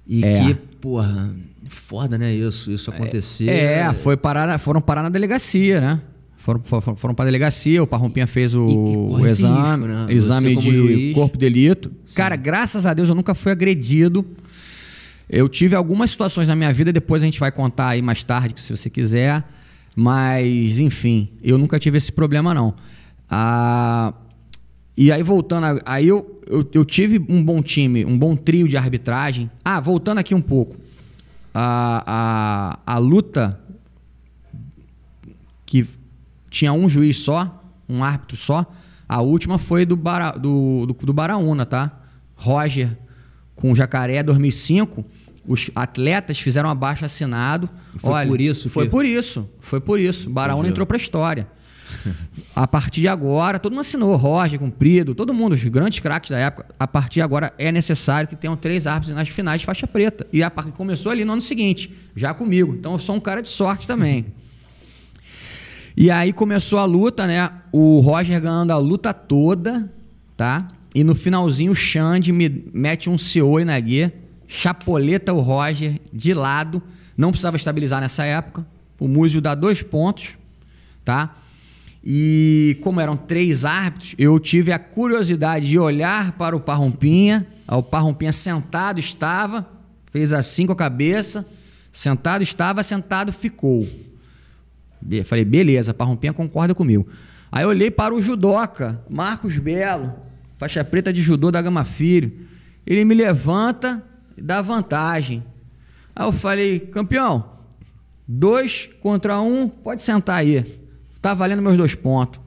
E é. que, porra, foda, né, isso, isso acontecer. É, é foi parar, foram parar na delegacia, né? Foram, foram, foram para a delegacia, o Parrompinha fez o, o exame, risco, né? exame de juiz. corpo de delito. Sim. Cara, graças a Deus eu nunca fui agredido. Eu tive algumas situações na minha vida, depois a gente vai contar aí mais tarde, se você quiser. Mas, enfim, eu nunca tive esse problema, não. Ah, e aí, voltando, a, aí eu, eu, eu tive um bom time, um bom trio de arbitragem. Ah, voltando aqui um pouco. A, a, a luta que... Tinha um juiz só, um árbitro só. A última foi do, Bara, do, do, do Baraúna, tá? Roger com o Jacaré, dois mil e cinco. Os atletas fizeram abaixo assinado. Foi Olha, por isso? Foi que... por isso. Foi por isso. Baraúna entrou pra história. A partir de agora, todo mundo assinou. Roger, Comprido, todo mundo, os grandes craques da época. A partir de agora é necessário que tenham três árbitros nas finais de faixa preta. E a parte começou ali no ano seguinte, já comigo. Então eu sou um cara de sorte também. E aí começou a luta, né? O Roger ganhando a luta toda, tá? E no finalzinho o Xande me mete um C O e na guia, chapoleta o Roger de lado. Não precisava estabilizar nessa época. O Muzio dá dois pontos, tá? E como eram três árbitros, eu tive a curiosidade de olhar para o Parrompinha. O Parrompinha sentado estava, fez assim com a cabeça. Sentado estava, sentado ficou. Falei, beleza, Parrompinha concorda comigo. Aí eu olhei para o judoca, Marcos Belo, faixa preta de judô da Gama Filho. Ele me levanta e dá vantagem. Aí eu falei, campeão, dois contra um, pode sentar aí. Tá valendo meus dois pontos.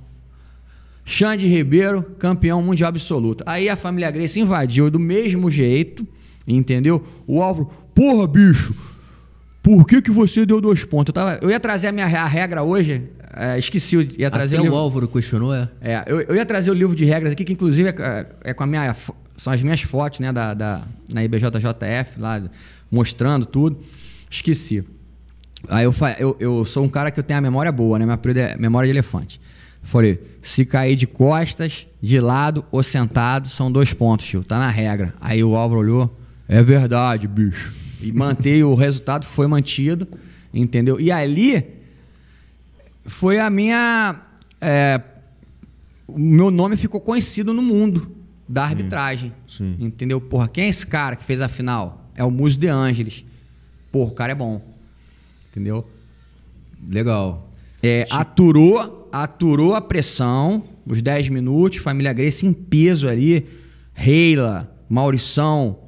Xande Ribeiro, campeão mundial absoluto. Aí a família Gracie invadiu do mesmo jeito, entendeu? O Álvaro, porra, bicho, por que que você deu dois pontos? Eu, tava, eu ia trazer a minha a regra hoje, é, esqueci, eu ia trazer Até o, o livro, Álvaro questionou, é? É, eu, eu ia trazer o livro de regras aqui, que inclusive é, é com a minha são as minhas fotos, né, da, da, na I B J J F, lá, mostrando tudo. Esqueci. Aí eu, eu, eu sou um cara que eu tenho a memória boa, né? Minha apelido é memória de elefante. Falei, se cair de costas, de lado ou sentado, são dois pontos, tio. Tá na regra. Aí o Álvaro olhou, é verdade, bicho. E mantei, o resultado foi mantido, entendeu? E ali foi a minha... É, o meu nome ficou conhecido no mundo da arbitragem, sim, sim, entendeu? Porra, quem é esse cara que fez a final? É o Muzio de Angelis. Porra, o cara é bom, entendeu? Legal. É, aturou, aturou a pressão, os dez minutos, família Gracie em peso ali, Reila, Maurição,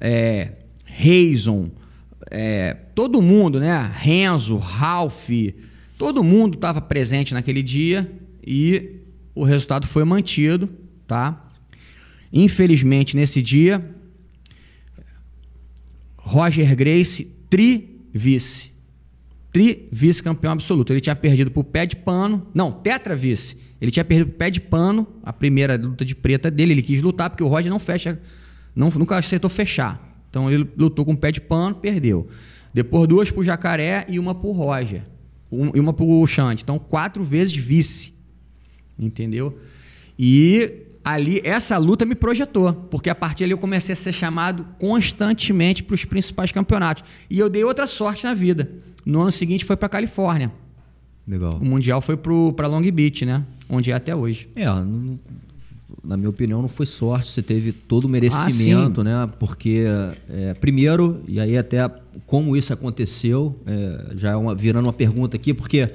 é, Reison, é, todo mundo, né? Renzo, Ralph, todo mundo estava presente naquele dia e o resultado foi mantido, tá? Infelizmente, nesse dia, Roger Gracie, tri-vice. Tri-vice-campeão absoluto. Ele tinha perdido pro pé de pano. Não, tetra-vice. Ele tinha perdido pro pé de pano, a primeira luta de preta dele. Ele quis lutar porque o Roger não fecha, não, nunca aceitou fechar. Então ele lutou com o pé de pano, perdeu. Depois duas pro Jacaré e uma pro Roger. Um, e uma pro Xande. Então quatro vezes vice. Entendeu? E ali essa luta me projetou. Porque a partir dali eu comecei a ser chamado constantemente para os principais campeonatos. E eu dei outra sorte na vida. No ano seguinte foi para Califórnia. Legal. O Mundial foi para Long Beach, né? Onde é até hoje. É, não... Na minha opinião, não foi sorte, você teve todo o merecimento, ah, né? Porque, é, primeiro, e aí até como isso aconteceu, é, já é uma, virando uma pergunta aqui, porque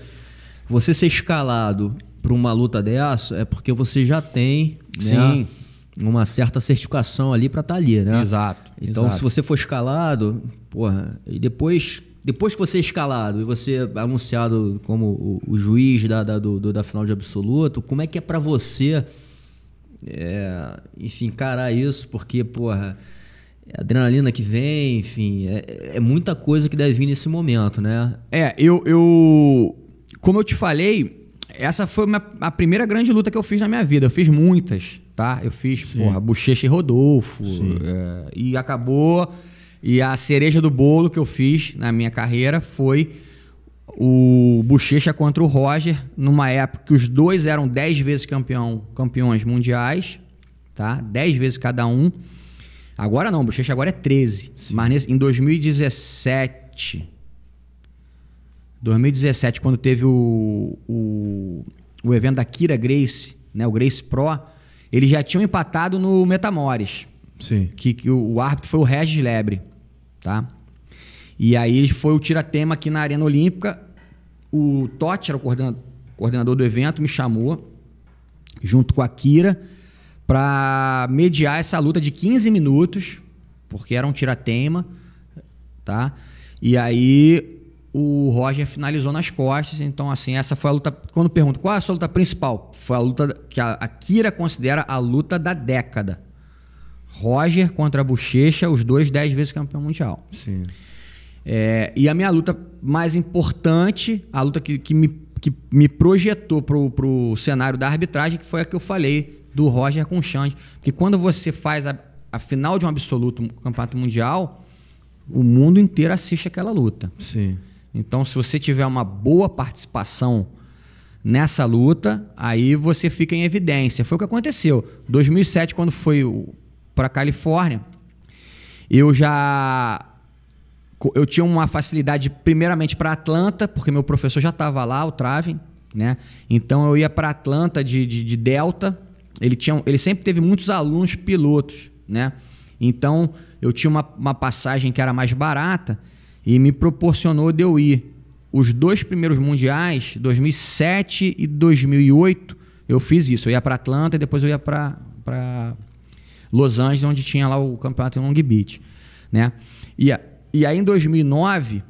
você ser escalado para uma luta dessa é porque você já tem, né, uma certa certificação ali para estar ali, né? Exato. Então, exato, se você for escalado, porra, e depois... Depois que você é escalado e você é anunciado como o, o juiz da, da, do, da final de absoluto, como é que é para você... É, enfim, encarar isso, porque, porra, a adrenalina que vem, enfim, é, é muita coisa que deve vir nesse momento, né? É, eu, eu como eu te falei, essa foi minha, a primeira grande luta que eu fiz na minha vida. Eu fiz muitas, tá? Eu fiz, sim, porra, Bochecha e Rodolfo, é, e acabou, e a cereja do bolo que eu fiz na minha carreira foi o Bochecha contra o Roger, numa época que os dois eram dez vezes campeão, campeões mundiais, tá? dez vezes cada um. Agora não, o Bochecha agora é treze. Sim. Mas nesse, em dois mil e dezessete, quando teve o, o, o evento da Kira Gracie, né? O Gracie Pro, eles já tinham empatado no Metamores. Sim. Que, que o, o árbitro foi o Regis Lebre, tá? E aí foi o tira-tema aqui na Arena Olímpica. O Totti, era o coordenador do evento, me chamou, junto com a Kira, para mediar essa luta de quinze minutos, porque era um tira-tema, tá? E aí o Roger finalizou nas costas. Então, assim, essa foi a luta... Quando pergunto qual é a sua luta principal, foi a luta que a Kira considera a luta da década. Roger contra a Bochecha, os dois dez vezes campeão mundial. Sim. É, e a minha luta mais importante, a luta que, que, me, que me projetou pro, pro cenário da arbitragem, que foi a que eu falei, do Roger com o Xande. Porque quando você faz a, a final de um absoluto, um campeonato mundial, o mundo inteiro assiste aquela luta. Sim. Então, se você tiver uma boa participação nessa luta, aí você fica em evidência. Foi o que aconteceu. Em dois mil e sete, quando foi para a Califórnia, eu já... Eu tinha uma facilidade, primeiramente, para Atlanta, porque meu professor já estava lá, o Traven, né? Então eu ia para Atlanta de, de, de Delta. Ele, tinha, ele sempre teve muitos alunos pilotos, né? Então eu tinha uma, uma passagem que era mais barata e me proporcionou de eu ir. Os dois primeiros mundiais, dois mil e sete e dois mil e oito, eu fiz isso. Eu ia para Atlanta e depois eu ia para Los Angeles, onde tinha lá o campeonato em Long Beach, né? E a, E aí, em dois mil e nove,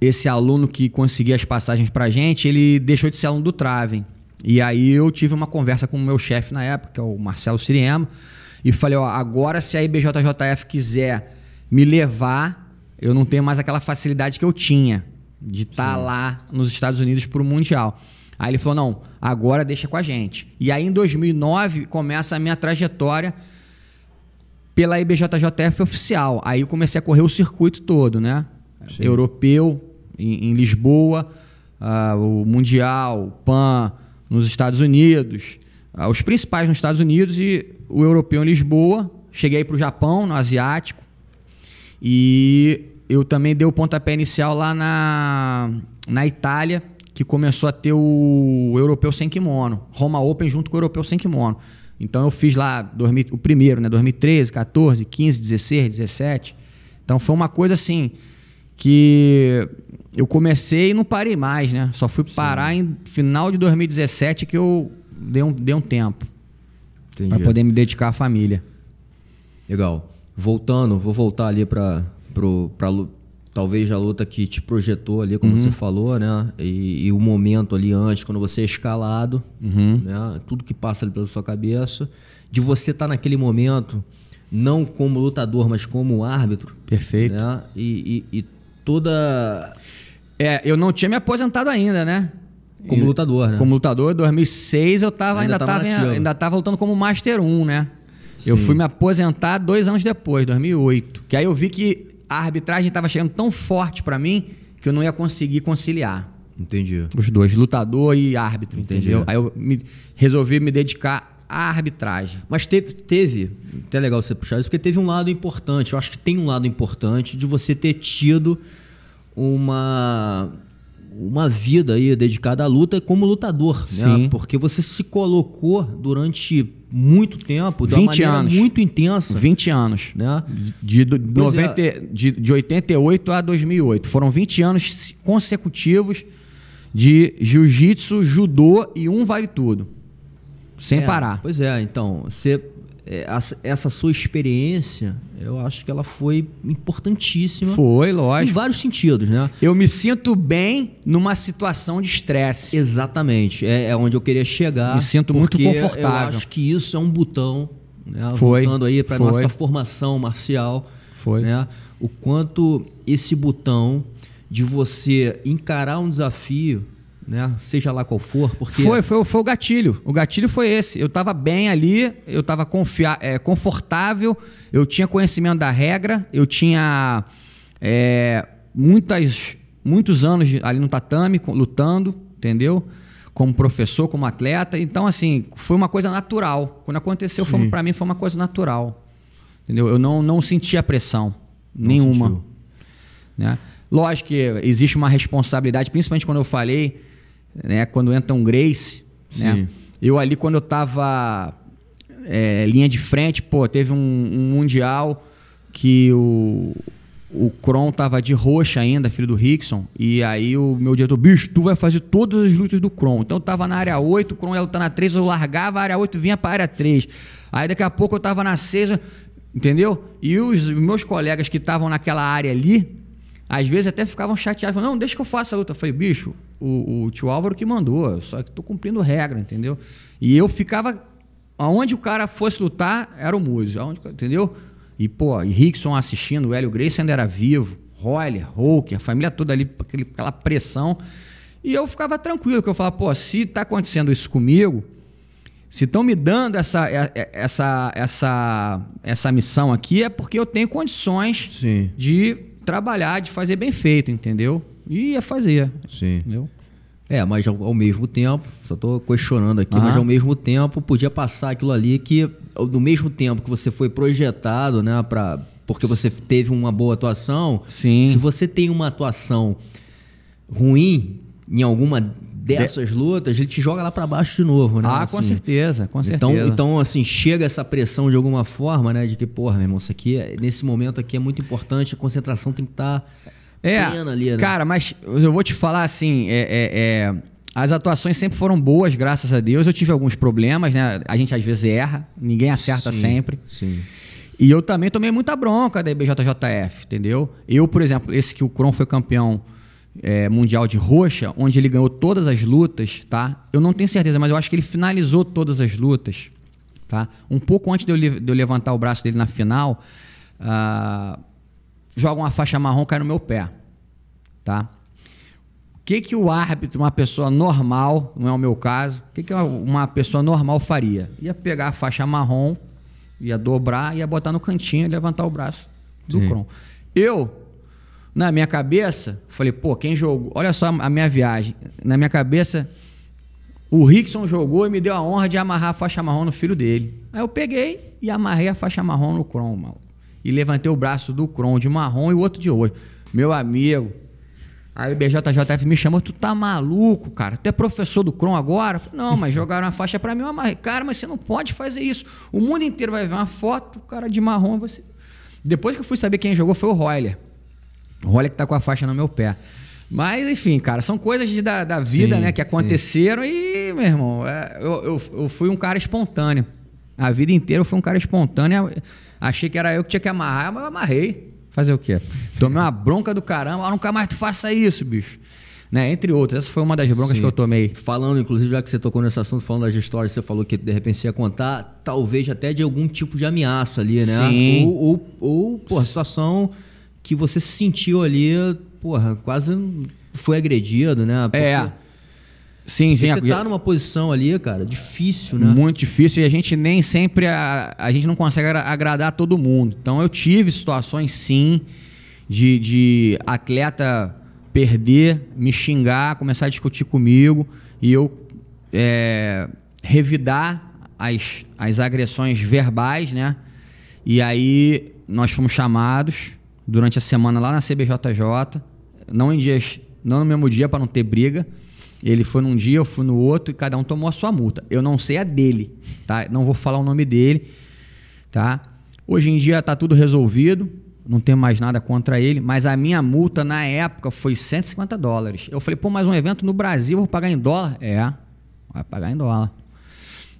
esse aluno que conseguia as passagens pra gente, ele deixou de ser aluno do Traven. E aí eu tive uma conversa com o meu chefe na época, que é o Marcelo Siriema, e falei, ó, agora se a I B J J F quiser me levar, eu não tenho mais aquela facilidade que eu tinha de estar lá nos Estados Unidos pro Mundial. Aí ele falou, não, agora deixa com a gente. E aí em dois mil e nove começa a minha trajetória pela I B J J F oficial. Aí eu comecei a correr o circuito todo, né? Sim. Europeu, em, em Lisboa, uh, o Mundial, o Pan, nos Estados Unidos, uh, os principais nos Estados Unidos e o Europeu em Lisboa. Cheguei para o Japão, no Asiático. E eu também dei o pontapé inicial lá na, na Itália, que começou a ter o Europeu Sem Kimono, Roma Open junto com o Europeu Sem Kimono. Então eu fiz lá o primeiro, né? dois mil e treze, quatorze, quinze, dezesseis, dezessete. Então foi uma coisa assim que eu comecei e não parei mais, né? Só fui parar Sim. em final de dois mil e dezessete que eu dei um, dei um tempo para poder me dedicar à família. Legal. Voltando, vou voltar ali para para talvez a luta que te projetou ali, como uhum. você falou, né? E, e o momento ali antes, quando você é escalado, uhum. né? Tudo que passa ali pela sua cabeça, de você estar tá naquele momento, não como lutador, mas como árbitro. Perfeito. Né? E, e, e toda... É, eu não tinha me aposentado ainda, né? Como e, lutador, né? Como lutador, em dois mil e seis eu tava, ainda, ainda, tava tava, ainda tava lutando como Master um, né? Sim. Eu fui me aposentar dois anos depois, dois mil e oito. Que aí eu vi que a arbitragem estava chegando tão forte para mim que eu não ia conseguir conciliar. Entendi. Os dois, lutador e árbitro, Entendi. entendeu? Aí eu me, resolvi me dedicar à arbitragem. Mas teve, teve, até legal você puxar isso, porque teve um lado importante, eu acho que tem um lado importante de você ter tido uma, uma vida aí dedicada à luta como lutador, Sim. né? Porque você se colocou durante... muito tempo, de uma maneira anos. muito intensa. vinte anos. Né? De, de, noventa, é. de, de oitenta e oito a dois mil e oito. Foram vinte anos consecutivos de jiu-jitsu, judô e um vale tudo. Sem é, parar. Pois é, então, você, essa sua experiência, eu acho que ela foi importantíssima. Foi, lógico. Em vários sentidos, né? Eu me sinto bem numa situação de estresse. Exatamente. É, é onde eu queria chegar. Me sinto muito confortável. Eu acho que isso é um botão, né? Foi. Voltando aí para nossa formação marcial. Foi. Né? O quanto esse botão de você encarar um desafio, né? Seja lá qual for, porque... Foi, foi, foi o gatilho. O gatilho foi esse. Eu estava bem ali, eu estava confia... é, confortável, eu tinha conhecimento da regra, eu tinha é, muitas, muitos anos ali no tatame, lutando, entendeu? Como professor, como atleta. Então, assim, foi uma coisa natural. Quando aconteceu, para mim, foi uma coisa natural. Entendeu? Eu não, não sentia pressão não nenhuma. Sentiu. Né? Lógico que existe uma responsabilidade, principalmente quando eu falei... Né, quando entra um Gracie, né? Eu ali quando eu tava é, linha de frente, pô, teve um, um mundial que o, o Kron tava de roxa ainda, filho do Rickson, e aí o meu diretor, bicho, tu vai fazer todas as lutas do Kron. Então eu tava na área oito, o Kron ia lutar na três, eu largava a área oito, vinha pra área três. Aí daqui a pouco eu tava na seis, entendeu? E os meus colegas que estavam naquela área ali, às vezes até ficavam chateados, falavam, não, deixa que eu faça a luta. Eu falei, bicho, o, o tio Álvaro que mandou, só que tô cumprindo regra, entendeu? E eu ficava, aonde o cara fosse lutar, era o Muzio, aonde, entendeu? E, pô, e Rickson assistindo, o Hélio Gracie ainda era vivo, Roller, Hulk, a família toda ali, aquele, aquela pressão. E eu ficava tranquilo, que eu falava, pô, se tá acontecendo isso comigo, se estão me dando essa, essa, essa, essa missão aqui, é porque eu tenho condições Sim. de... trabalhar, de fazer bem feito, entendeu? E ia fazer. Sim. Entendeu? É, mas ao, ao mesmo tempo, só tô questionando aqui, uhum. mas ao mesmo tempo podia passar aquilo ali que, no mesmo tempo que você foi projetado, né, pra, porque você teve uma boa atuação, Sim. se você tem uma atuação ruim em alguma dessas de... lutas, ele te joga lá para baixo de novo, né? Ah, assim, com certeza, com certeza. Então, então, assim, chega essa pressão de alguma forma, né? De que, porra, meu irmão, isso aqui, nesse momento aqui é muito importante, a concentração tem que estar tá é, plena ali, né? Cara, mas eu vou te falar assim, é, é, é, as atuações sempre foram boas, graças a Deus. Eu tive alguns problemas, né? A gente às vezes erra, ninguém acerta sim, sempre. Sim. E eu também tomei muita bronca da I B J J F, entendeu? Eu, por exemplo, esse que o Kron foi campeão... É, mundial de roxa, onde ele ganhou todas as lutas, tá? Eu não tenho certeza, mas eu acho que ele finalizou todas as lutas, tá? Um pouco antes de eu, le de eu levantar o braço dele na final, uh, joga uma faixa marrom, cai no meu pé, tá? que que o árbitro, uma pessoa normal, não é o meu caso, o que que uma pessoa normal faria? Ia pegar a faixa marrom, ia dobrar, ia botar no cantinho, levantar o braço do Kron. Eu, na minha cabeça, falei, pô, quem jogou? Olha só a minha viagem. Na minha cabeça, o Rickson jogou e me deu a honra de amarrar a faixa marrom no filho dele. Aí eu peguei e amarrei a faixa marrom no Kron, mal. E levantei o braço do Kron de marrom e o outro de hoje. Meu amigo. Aí o B J J F me chamou, tu tá maluco, cara? Tu é professor do Kron agora? Eu falei, não, mas jogaram uma faixa pra mim, eu amarrei. Cara, mas você não pode fazer isso. O mundo inteiro vai ver uma foto, o cara de marrom. Você... Depois que eu fui saber quem jogou foi o Royler. O Royler que tá com a faixa no meu pé. Mas, enfim, cara, são coisas de, da, da vida, sim, né? Que aconteceram, sim. E, meu irmão, eu, eu, eu fui um cara espontâneo. A vida inteira eu fui um cara espontâneo. Achei que era eu que tinha que amarrar, mas eu amarrei. Fazer o quê? Tomei uma bronca do caramba. Ah, nunca mais tu faça isso, bicho. Né? Entre outras. Essa foi uma das broncas, sim, que eu tomei. Falando, inclusive, já que você tocou nesse assunto, falando das histórias, você falou que de repente você ia contar, talvez até de algum tipo de ameaça ali, né? Sim. Ou, ou, ou porra, situação que você se sentiu ali, porra, quase foi agredido, né? Porque é. Sim, sim. Você tá numa posição ali, cara, difícil, né? Muito difícil, e a gente nem sempre... A, a gente não consegue agradar todo mundo. Então, eu tive situações, sim, de, de atleta perder, me xingar, começar a discutir comigo, e eu é, revidar as, as agressões verbais, né? E aí, nós fomos chamados durante a semana lá na C B J J, não em dias, não no mesmo dia para não ter briga. Ele foi num dia, eu fui no outro e cada um tomou a sua multa. Eu não sei a dele, tá? Não vou falar o nome dele, tá? Hoje em dia tá tudo resolvido, não tem mais nada contra ele, mas a minha multa na época foi cento e cinquenta dólares. Eu falei, pô, mais um evento no Brasil, vou pagar em dólar? É, vai pagar em dólar.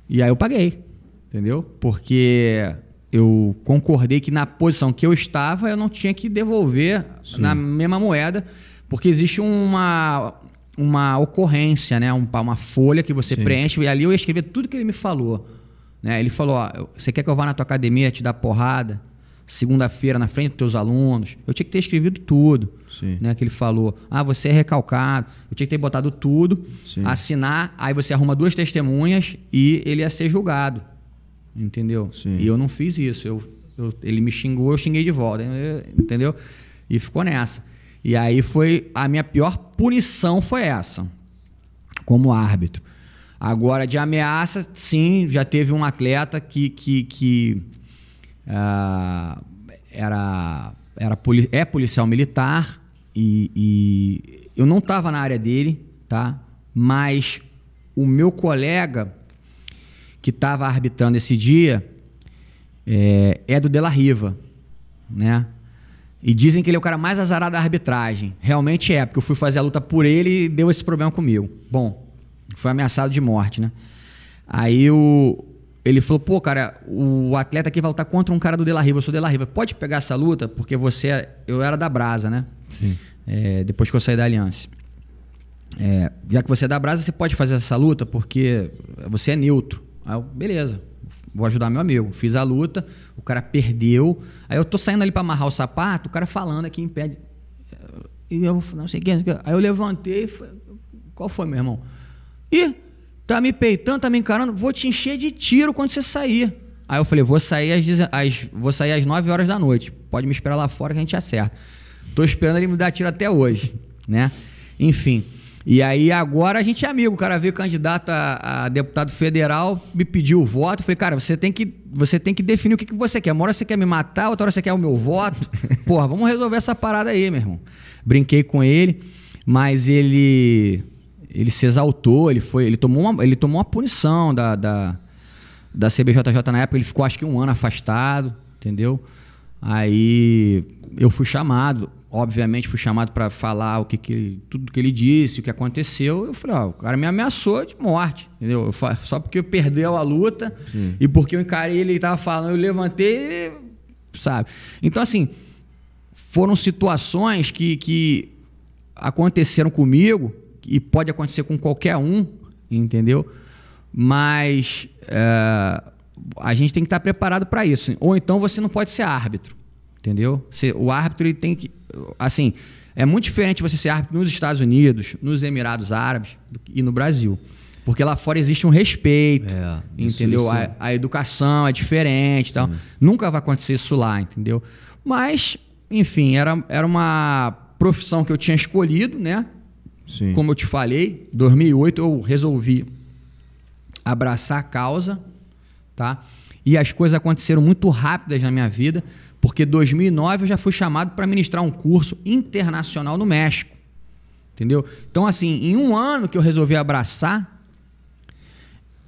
E aí eu paguei, entendeu? Porque eu concordei que na posição que eu estava, eu não tinha que devolver, sim, na mesma moeda, porque existe uma... uma ocorrência, né? Um, uma folha que você, sim, preenche, e ali eu ia escrever tudo que ele me falou, né? Ele falou, ó, você quer que eu vá na tua academia te dar porrada segunda-feira na frente dos teus alunos? Eu tinha que ter escrevido tudo, sim, né? Que ele falou, ah, você é recalcado. Eu tinha que ter botado tudo, sim, assinar, aí você arruma duas testemunhas e ele ia ser julgado, entendeu? Sim. E eu não fiz isso, eu, eu, ele me xingou, eu xinguei de volta, entendeu? E ficou nessa. E aí foi... A minha pior punição foi essa, como árbitro. Agora, de ameaça, sim, já teve um atleta que... que, que uh, era, era poli é policial militar e, e eu não estava na área dele, tá? Mas o meu colega que estava arbitrando esse dia é, é do De La Riva, né? E dizem que ele é o cara mais azarado da arbitragem. Realmente é, porque eu fui fazer a luta por ele e deu esse problema comigo. Bom, foi ameaçado de morte, né? Aí o, ele falou, pô, cara, o atleta aqui vai lutar contra um cara do De La Riva, eu sou do De La Riva. Pode pegar essa luta? Porque você... Eu era da Brasa, né? Sim. É, depois que eu saí da Alliance. É, já que você é da Brasa, você pode fazer essa luta porque você é neutro. Aí eu, beleza. Vou ajudar meu amigo. Fiz a luta, o cara perdeu. Aí eu tô saindo ali pra amarrar o sapato, o cara falando aqui em pé. E eu não sei quem. Aí eu levantei e falei, qual foi, meu irmão? Ih, tá me peitando, tá me encarando, vou te encher de tiro quando você sair. Aí eu falei, vou sair às, às, vou sair às nove horas da noite. Pode me esperar lá fora que a gente acerta. Tô esperando ele me dar tiro até hoje, né? Enfim. E aí agora a gente é amigo, o cara veio candidato a, a deputado federal, me pediu o voto, falei, cara, você tem que, você tem que definir o que, que você quer, uma hora você quer me matar, outra hora você quer o meu voto, porra, vamos resolver essa parada aí, meu irmão. Brinquei com ele, mas ele, ele se exaltou, ele, foi, ele, tomou, uma, ele tomou uma punição da, da, da C B J J na época, ele ficou acho que um ano afastado, entendeu? Aí eu fui chamado. Obviamente fui chamado para falar o que, que ele, tudo que ele disse, o que aconteceu. Eu falei, ó, o cara me ameaçou de morte, entendeu? Eu, só porque eu perdeu a luta, sim, e porque eu encarei ele e tava falando, eu levantei, sabe? Então, assim, foram situações que, que aconteceram comigo e pode acontecer com qualquer um, entendeu? Mas uh, a gente tem que estar preparado para isso. Ou então você não pode ser árbitro. Entendeu? O árbitro ele tem que... Assim, É muito diferente você ser árbitro nos Estados Unidos, nos Emirados Árabes e no Brasil. Porque lá fora existe um respeito, é, entendeu? Isso, isso. A, a educação é diferente e tal. Hum. Nunca vai acontecer isso lá, entendeu? Mas, enfim, era, era uma profissão que eu tinha escolhido, né? Sim. Como eu te falei, em dois mil e oito eu resolvi abraçar a causa, tá? E as coisas aconteceram muito rápidas na minha vida, porque em dois mil e nove eu já fui chamado para ministrar um curso internacional no México, entendeu? Então, assim, em um ano que eu resolvi abraçar,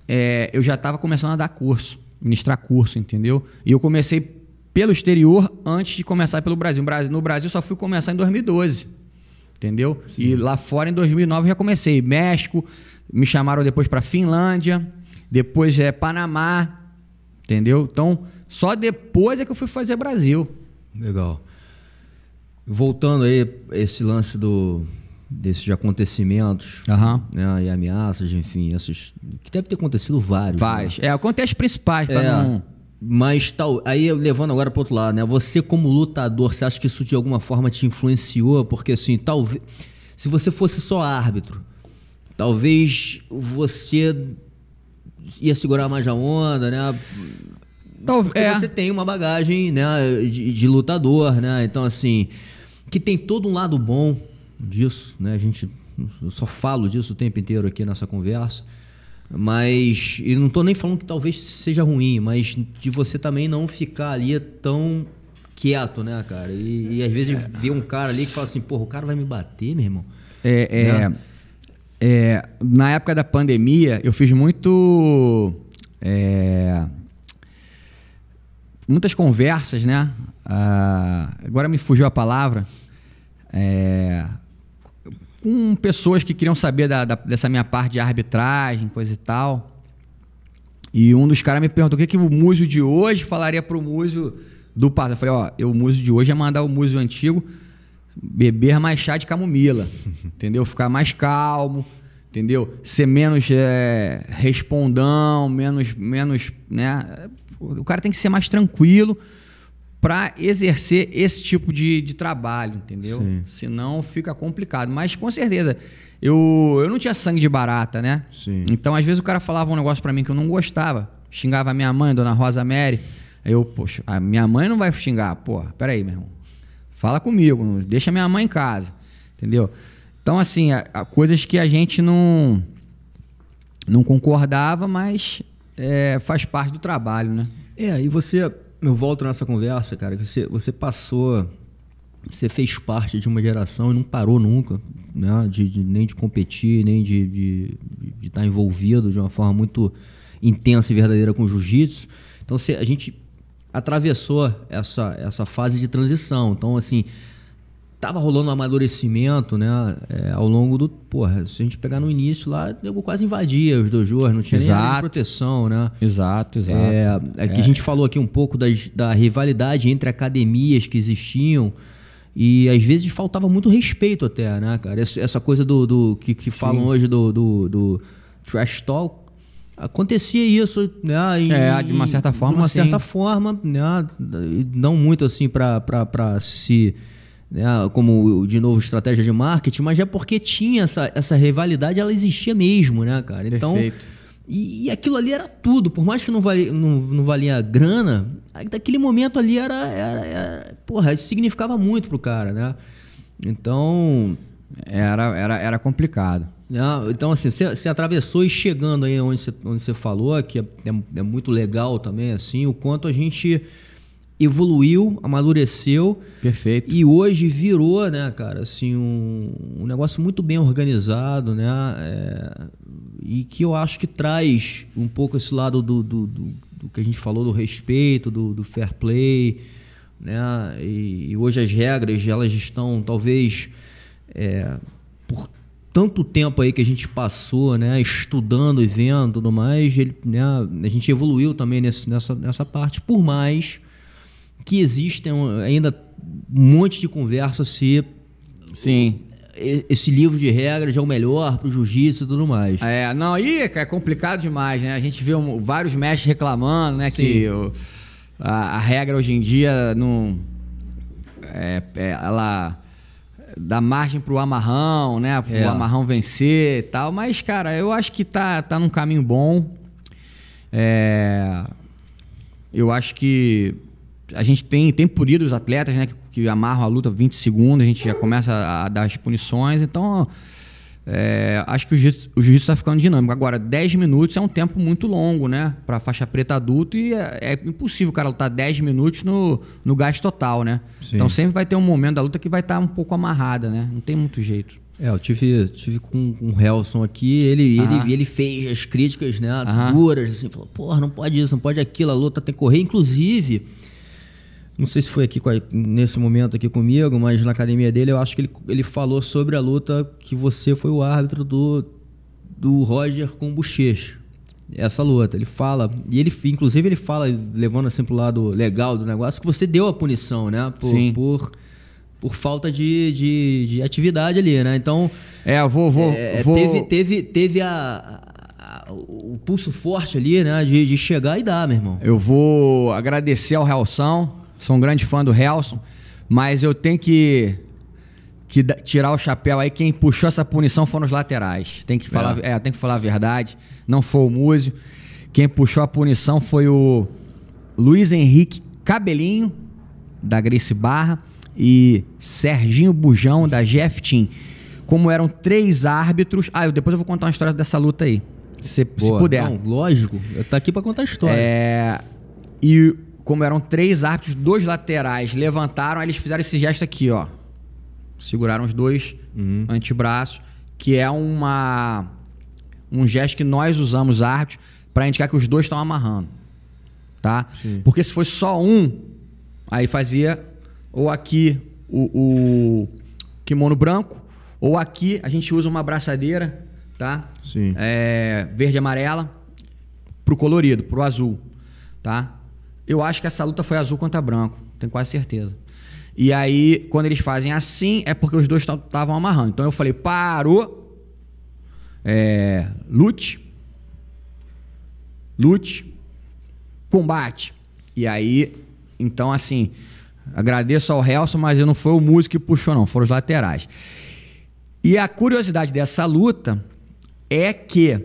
é, eu já estava começando a dar curso, ministrar curso, entendeu? E eu comecei pelo exterior antes de começar pelo Brasil. No Brasil só fui começar em dois mil e doze, entendeu? Sim. E lá fora em dois mil e nove eu já comecei. México, me chamaram depois para Finlândia, depois é Panamá, entendeu? Então, só depois é que eu fui fazer Brasil. Legal. Voltando aí esse lance do... desses acontecimentos, uhum, né, e ameaças, enfim, essas que deve ter acontecido vários. Vários. Né? É, acontece as principais. Pra é, não... Mas tal. Aí levando agora para outro lado, né? Você como lutador, você acha que isso de alguma forma te influenciou? Porque assim, talvez, se você fosse só árbitro, talvez você ia segurar mais a onda, né? Talvez. Porque é. Você tem uma bagagem, né, de, de lutador, né? Então assim, que tem todo um lado bom disso, né? A gente eu só falo disso o tempo inteiro aqui nessa conversa, mas eu não tô nem falando que talvez seja ruim, mas de você também não ficar ali tão quieto, né, cara? E, e às vezes é. Vê um cara ali que fala assim, porra, o cara vai me bater, meu irmão. É, né? é, é na época da pandemia eu fiz muito é, muitas conversas, né? Ah, agora me fugiu a palavra. É, com pessoas que queriam saber da, da, dessa minha parte de arbitragem, coisa e tal. E um dos caras me perguntou o que, que o Muzio de hoje falaria pro Muzio do passado. Eu falei, ó, eu, o Muzio de hoje é mandar o Muzio antigo beber mais chá de camomila, entendeu? Ficar mais calmo, entendeu? Ser menos é, respondão, menos, menos, né? O cara tem que ser mais tranquilo para exercer esse tipo de, de trabalho, entendeu? Sim. Senão fica complicado. Mas com certeza, eu, eu não tinha sangue de barata, né? Sim. Então, às vezes, o cara falava um negócio para mim que eu não gostava. Xingava a minha mãe, Dona Rosa Mary. Eu, poxa, a minha mãe não vai xingar. Porra, peraí, meu irmão. Fala comigo, deixa minha mãe em casa, entendeu? Então, assim, a, a coisas que a gente não, não concordava, mas é, faz parte do trabalho, né? É, e você... Eu volto nessa conversa, cara, que você, você passou, você fez parte de uma geração e não parou nunca, né? De, de, nem de competir, nem de de, de estar envolvido de uma forma muito intensa e verdadeira com o jiu-jitsu. Então, você, a gente atravessou essa, essa fase de transição. Então, assim, tava rolando um amadurecimento, né? É, ao longo do... Porra, se a gente pegar no início lá, eu quase invadia os dojos, não tinha exato. Nem proteção, né? Exato, exato. É, aqui é. A gente falou aqui um pouco das, da rivalidade entre academias que existiam e às vezes faltava muito respeito até, né, cara? Essa, essa coisa do, do que, que falam sim. Hoje do, do, do trash talk, acontecia isso, né? E, é, de uma certa forma, de uma sim. certa forma, né? Não muito assim pra, pra, pra se... como, de novo, estratégia de marketing, mas é porque tinha essa, essa rivalidade, ela existia mesmo, né, cara? Então, e, e aquilo ali era tudo, por mais que não valia, não, não valia grana, daquele momento ali era, era, era... Porra, isso significava muito pro cara, né? Então... Era, era, era complicado. Né? Então, assim, você atravessou e chegando aí onde você onde falou, que é, é muito legal também, assim, o quanto a gente... evoluiu, amadureceu. Perfeito. E hoje virou, né, cara, assim, um, um negócio muito bem organizado, né, é, e que eu acho que traz um pouco esse lado do, do, do, do que a gente falou, do respeito, do, do fair play, né, e, e hoje as regras, elas estão, talvez, é, por tanto tempo aí que a gente passou, né, estudando e vendo, tudo mais, ele, né, a gente evoluiu também nesse, nessa, nessa parte, por mais... que existem ainda um monte de conversa se sim. esse livro de regras é o melhor para o jiu-jitsu e tudo mais. É, não, aí é complicado demais, né? A gente vê um, vários mestres reclamando, né, sim. que o, a, a regra hoje em dia não, é, é, ela dar margem pro amarrão, né? Pro é. amarrão vencer e tal. Mas, cara, eu acho que tá, tá num caminho bom. É... Eu acho que a gente tem, tem punido os atletas, né? Que, que amarram a luta vinte segundos, a gente já começa a, a dar as punições. Então, é, acho que o jiu-jitsu está ficando dinâmico. Agora, dez minutos é um tempo muito longo, né? Para faixa preta adulto, e é, é impossível o cara lutar dez minutos no, no gás total, né? Sim. Então sempre vai ter um momento da luta que vai estar tá um pouco amarrada, né? Não tem muito jeito. É, eu tive, tive com o Helson aqui, ele, ah. ele, ele fez as críticas, né, ah. duras, assim, falou, porra, não pode isso, não pode aquilo, a luta tem que correr. Inclusive, não sei se foi aqui nesse momento aqui comigo, mas na academia dele eu acho que ele, ele falou sobre a luta que você foi o árbitro do, do Roger com o Bochecha. Essa luta, ele fala, e ele inclusive ele fala, levando assim pro lado legal do negócio, que você deu a punição, né, por... Sim. por Por falta de, de, de atividade ali, né? Então... É, eu vou... vou, é, vou... Teve, teve, teve a, a, o pulso forte ali, né? De, de chegar e dar, meu irmão. Eu vou agradecer ao Helson. Sou um grande fã do Helson. Mas eu tenho que, que tirar o chapéu aí. Quem puxou essa punição foram os laterais. Tem que falar, é. É, tem que falar a verdade. Não foi o Muzio. Quem puxou a punição foi o Luiz Henrique Cabelinho, da Gracie Barra, e Serginho Bujão, da G F Team. Como eram três árbitros... Ah, eu, depois eu vou contar uma história dessa luta aí. Se, se puder. Não, lógico. Eu tô aqui pra contar a história. É... E como eram três árbitros, dois laterais levantaram, aí eles fizeram esse gesto aqui, ó. Seguraram os dois uhum. antebraços, que é uma... um gesto que nós usamos, árbitros, pra indicar que os dois estão amarrando. Tá? Sim. Porque se fosse só um, aí fazia... Ou aqui o, o kimono branco, ou aqui a gente usa uma abraçadeira, tá? Sim. É, verde e amarela, pro colorido, pro azul, tá? Eu acho que essa luta foi azul contra branco, tenho quase certeza. E aí, quando eles fazem assim, é porque os dois estavam amarrando. Então eu falei, parou, é, lute, lute, combate. E aí, então assim... Agradeço ao Helson, mas não foi o Muzio que puxou não, foram os laterais. E a curiosidade dessa luta é que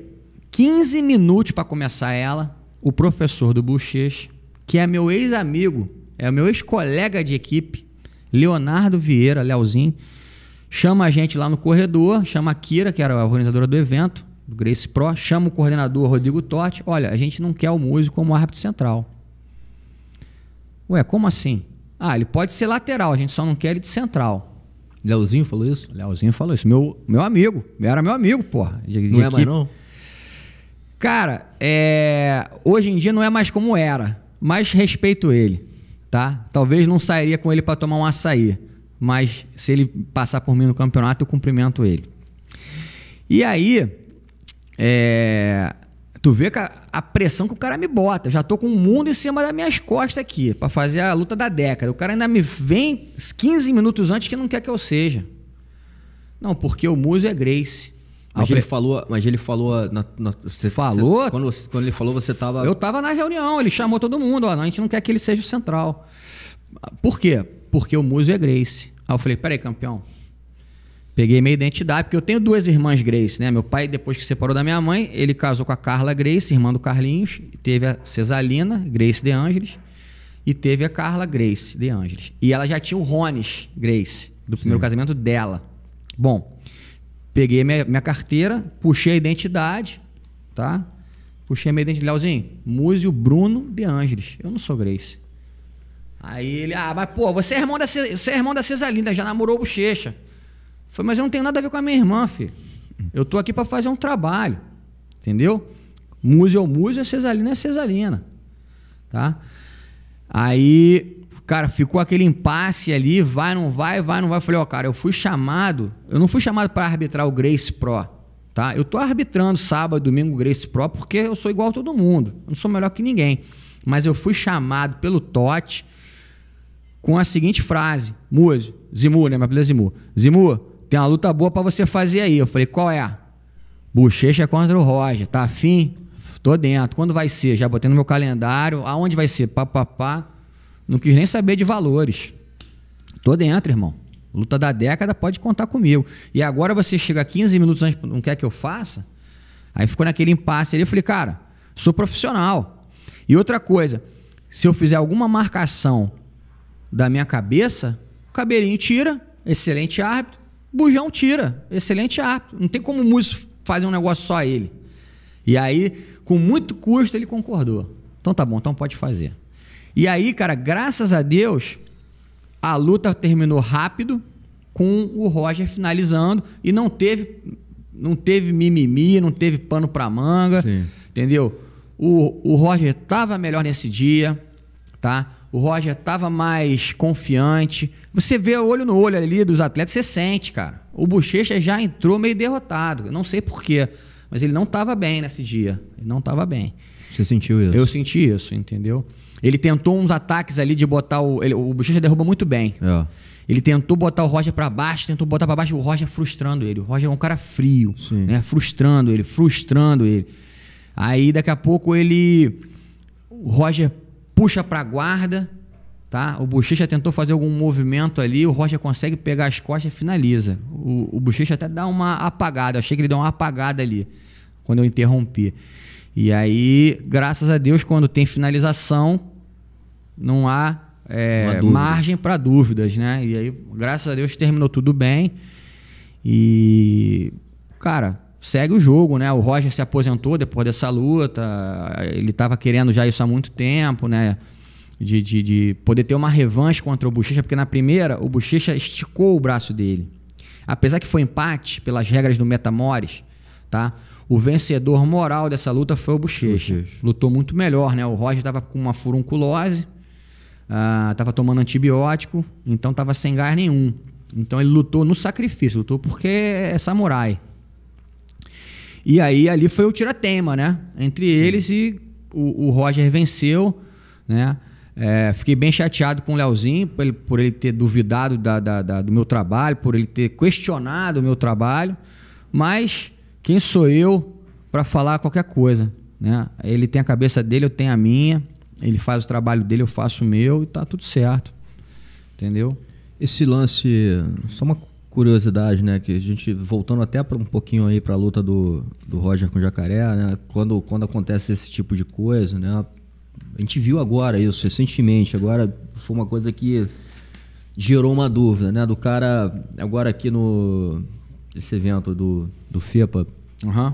quinze minutos para começar ela, o professor do Bochecha, que é meu ex-amigo, é meu ex-colega de equipe, Leonardo Vieira, Leozinho, chama a gente lá no corredor, chama a Kira, que era a organizadora do evento, do Gracie Pro, chama o coordenador Rodrigo Totti, olha, a gente não quer o Muzio como árbitro central. Ué, como assim? Ah, ele pode ser lateral, a gente só não quer ele de central. Leozinho falou isso? Leozinho falou isso. Meu, meu amigo, era meu amigo, porra. De, de não é mais não? Cara, é... hoje em dia não é mais como era, mas respeito ele, tá? Talvez não sairia com ele para tomar um açaí, mas se ele passar por mim no campeonato, eu cumprimento ele. E aí, é... Tu vê a pressão que o cara me bota. Eu já tô com o mundo em cima das minhas costas aqui pra fazer a luta da década. O cara ainda me vem quinze minutos antes que não quer que eu seja. Não, porque o Muzio é Gracie. Mas Alfred... ele falou... Mas ele falou... Na, na, você, falou? Você, quando, quando ele falou, você tava... Eu tava na reunião. Ele chamou todo mundo. Ó, a gente não quer que ele seja o central. Por quê? Porque o Muzio é Gracie. Aí eu falei, peraí, campeão. Peguei minha identidade, porque eu tenho duas irmãs Gracie, né? Meu pai, depois que separou da minha mãe, ele casou com a Carla Grace, irmã do Carlinhos, teve a Cesalina Grace de Angelis e teve a Carla Grace de Angelis. E ela já tinha o Ronis Gracie, do Sim. primeiro casamento dela. Bom, peguei minha, minha carteira, puxei a identidade, tá? Puxei a minha identidade, Leozinho, Muzio Bruno de Angelis. Eu não sou Gracie. Aí ele, ah, mas pô, você é irmão da, você é irmão da Cesalina, já namorou o Bochecha. Falei, mas eu não tenho nada a ver com a minha irmã, filho. Eu tô aqui pra fazer um trabalho, entendeu? Muzio é o Muzio, é Cesalina é Cesalina, tá? Aí, cara, ficou aquele impasse ali, vai, não vai, vai, não vai. Falei, ó, cara, eu fui chamado, eu não fui chamado pra arbitrar o Gracie Pro, tá? Eu tô arbitrando sábado, domingo o Gracie Pro porque eu sou igual a todo mundo, eu não sou melhor que ninguém. Mas eu fui chamado pelo Totti com a seguinte frase, Muzio, Zimu, né, meu apelido é Zimu, Zimu, tem uma luta boa pra você fazer aí. Eu falei, qual é? Bochecha contra o Roger. Tá afim? Tô dentro. Quando vai ser? Já botei no meu calendário. Aonde vai ser? Pá, pá, pá. Não quis nem saber de valores. Tô dentro, irmão. Luta da década, pode contar comigo. E agora você chega quinze minutos antes, não quer que eu faça? Aí ficou naquele impasse ali. Eu falei, cara, sou profissional. E outra coisa, se eu fizer alguma marcação da minha cabeça, Cabelinho tira, excelente árbitro. Bujão tira, excelente árbitro. Não tem como o Muzio fazer um negócio só ele. E aí, com muito custo, ele concordou. Então tá bom, então pode fazer. E aí, cara, graças a Deus, a luta terminou rápido, com o Roger finalizando, e não teve, não teve mimimi, não teve pano pra manga. Sim. Entendeu? O, o Roger tava melhor nesse dia, tá? O Roger tava mais confiante. Você vê o olho no olho ali dos atletas, você sente, cara. O Bochecha já entrou meio derrotado. Eu não sei porquê, mas ele não tava bem nesse dia. Ele não tava bem. Você sentiu isso? Eu senti isso, entendeu? Ele tentou uns ataques ali de botar o... Ele, o Bochecha derruba muito bem. É. Ele tentou botar o Roger pra baixo, tentou botar pra baixo, o Roger frustrando ele. O Roger é um cara frio, Sim. né? Frustrando ele, frustrando ele. Aí daqui a pouco ele... O Roger... puxa pra guarda, tá? O Bochecha tentou fazer algum movimento ali, o Roger consegue pegar as costas e finaliza. O, o Bochecha até dá uma apagada, eu achei que ele deu uma apagada ali, quando eu interrompi. E aí, graças a Deus, quando tem finalização, não há é, margem para dúvidas, né? E aí, graças a Deus, terminou tudo bem. E, cara... segue o jogo, né? O Roger se aposentou depois dessa luta, ele tava querendo já isso há muito tempo, né? De, de, de poder ter uma revanche contra o Bochecha, porque na primeira, o Bochecha esticou o braço dele. Apesar que foi empate, pelas regras do Metamores, tá? O vencedor moral dessa luta foi o Bochecha. Lutou muito melhor, né? O Roger tava com uma furunculose, uh, tava tomando antibiótico, então tava sem gás nenhum. Então ele lutou no sacrifício, lutou porque é samurai. E aí ali foi o tiratema, né? Entre eles Sim. e o, o Roger venceu, né? É, fiquei bem chateado com o Leozinho por ele, por ele ter duvidado da, da, da, do meu trabalho, por ele ter questionado o meu trabalho. Mas quem sou eu para falar qualquer coisa, né? Ele tem a cabeça dele, eu tenho a minha. Ele faz o trabalho dele, eu faço o meu e tá tudo certo, entendeu? Esse lance, só uma curiosidade, né, que a gente voltando até pra um pouquinho aí para a luta do, do Roger com o Jacaré, né, quando quando acontece esse tipo de coisa, né, a gente viu agora isso recentemente, agora foi uma coisa que gerou uma dúvida, né, do cara agora aqui no esse evento do do FEPA. Uhum.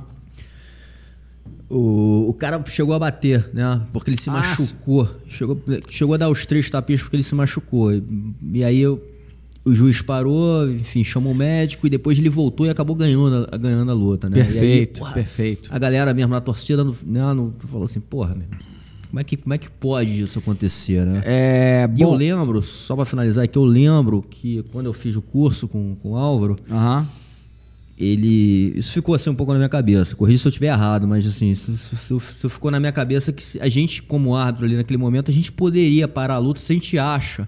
O, o cara chegou a bater, né? Porque ele se Nossa. machucou, chegou chegou a dar os três tapinhas porque ele se machucou. E, e aí eu O juiz parou, enfim, chamou o médico e depois ele voltou e acabou ganhando, ganhando a luta, né? Perfeito, aí, perfeito. A galera mesmo na torcida não, não, não falou assim, porra, meu, como, é que, como é que pode isso acontecer, né? É, bom... E eu lembro, só pra finalizar aqui, eu lembro que quando eu fiz o curso com, com o Álvaro, uhum. ele... Isso ficou assim um pouco na minha cabeça, corrija se eu estiver errado, mas assim, isso, isso, isso ficou na minha cabeça que a gente, como árbitro ali naquele momento, a gente poderia parar a luta se a gente acha...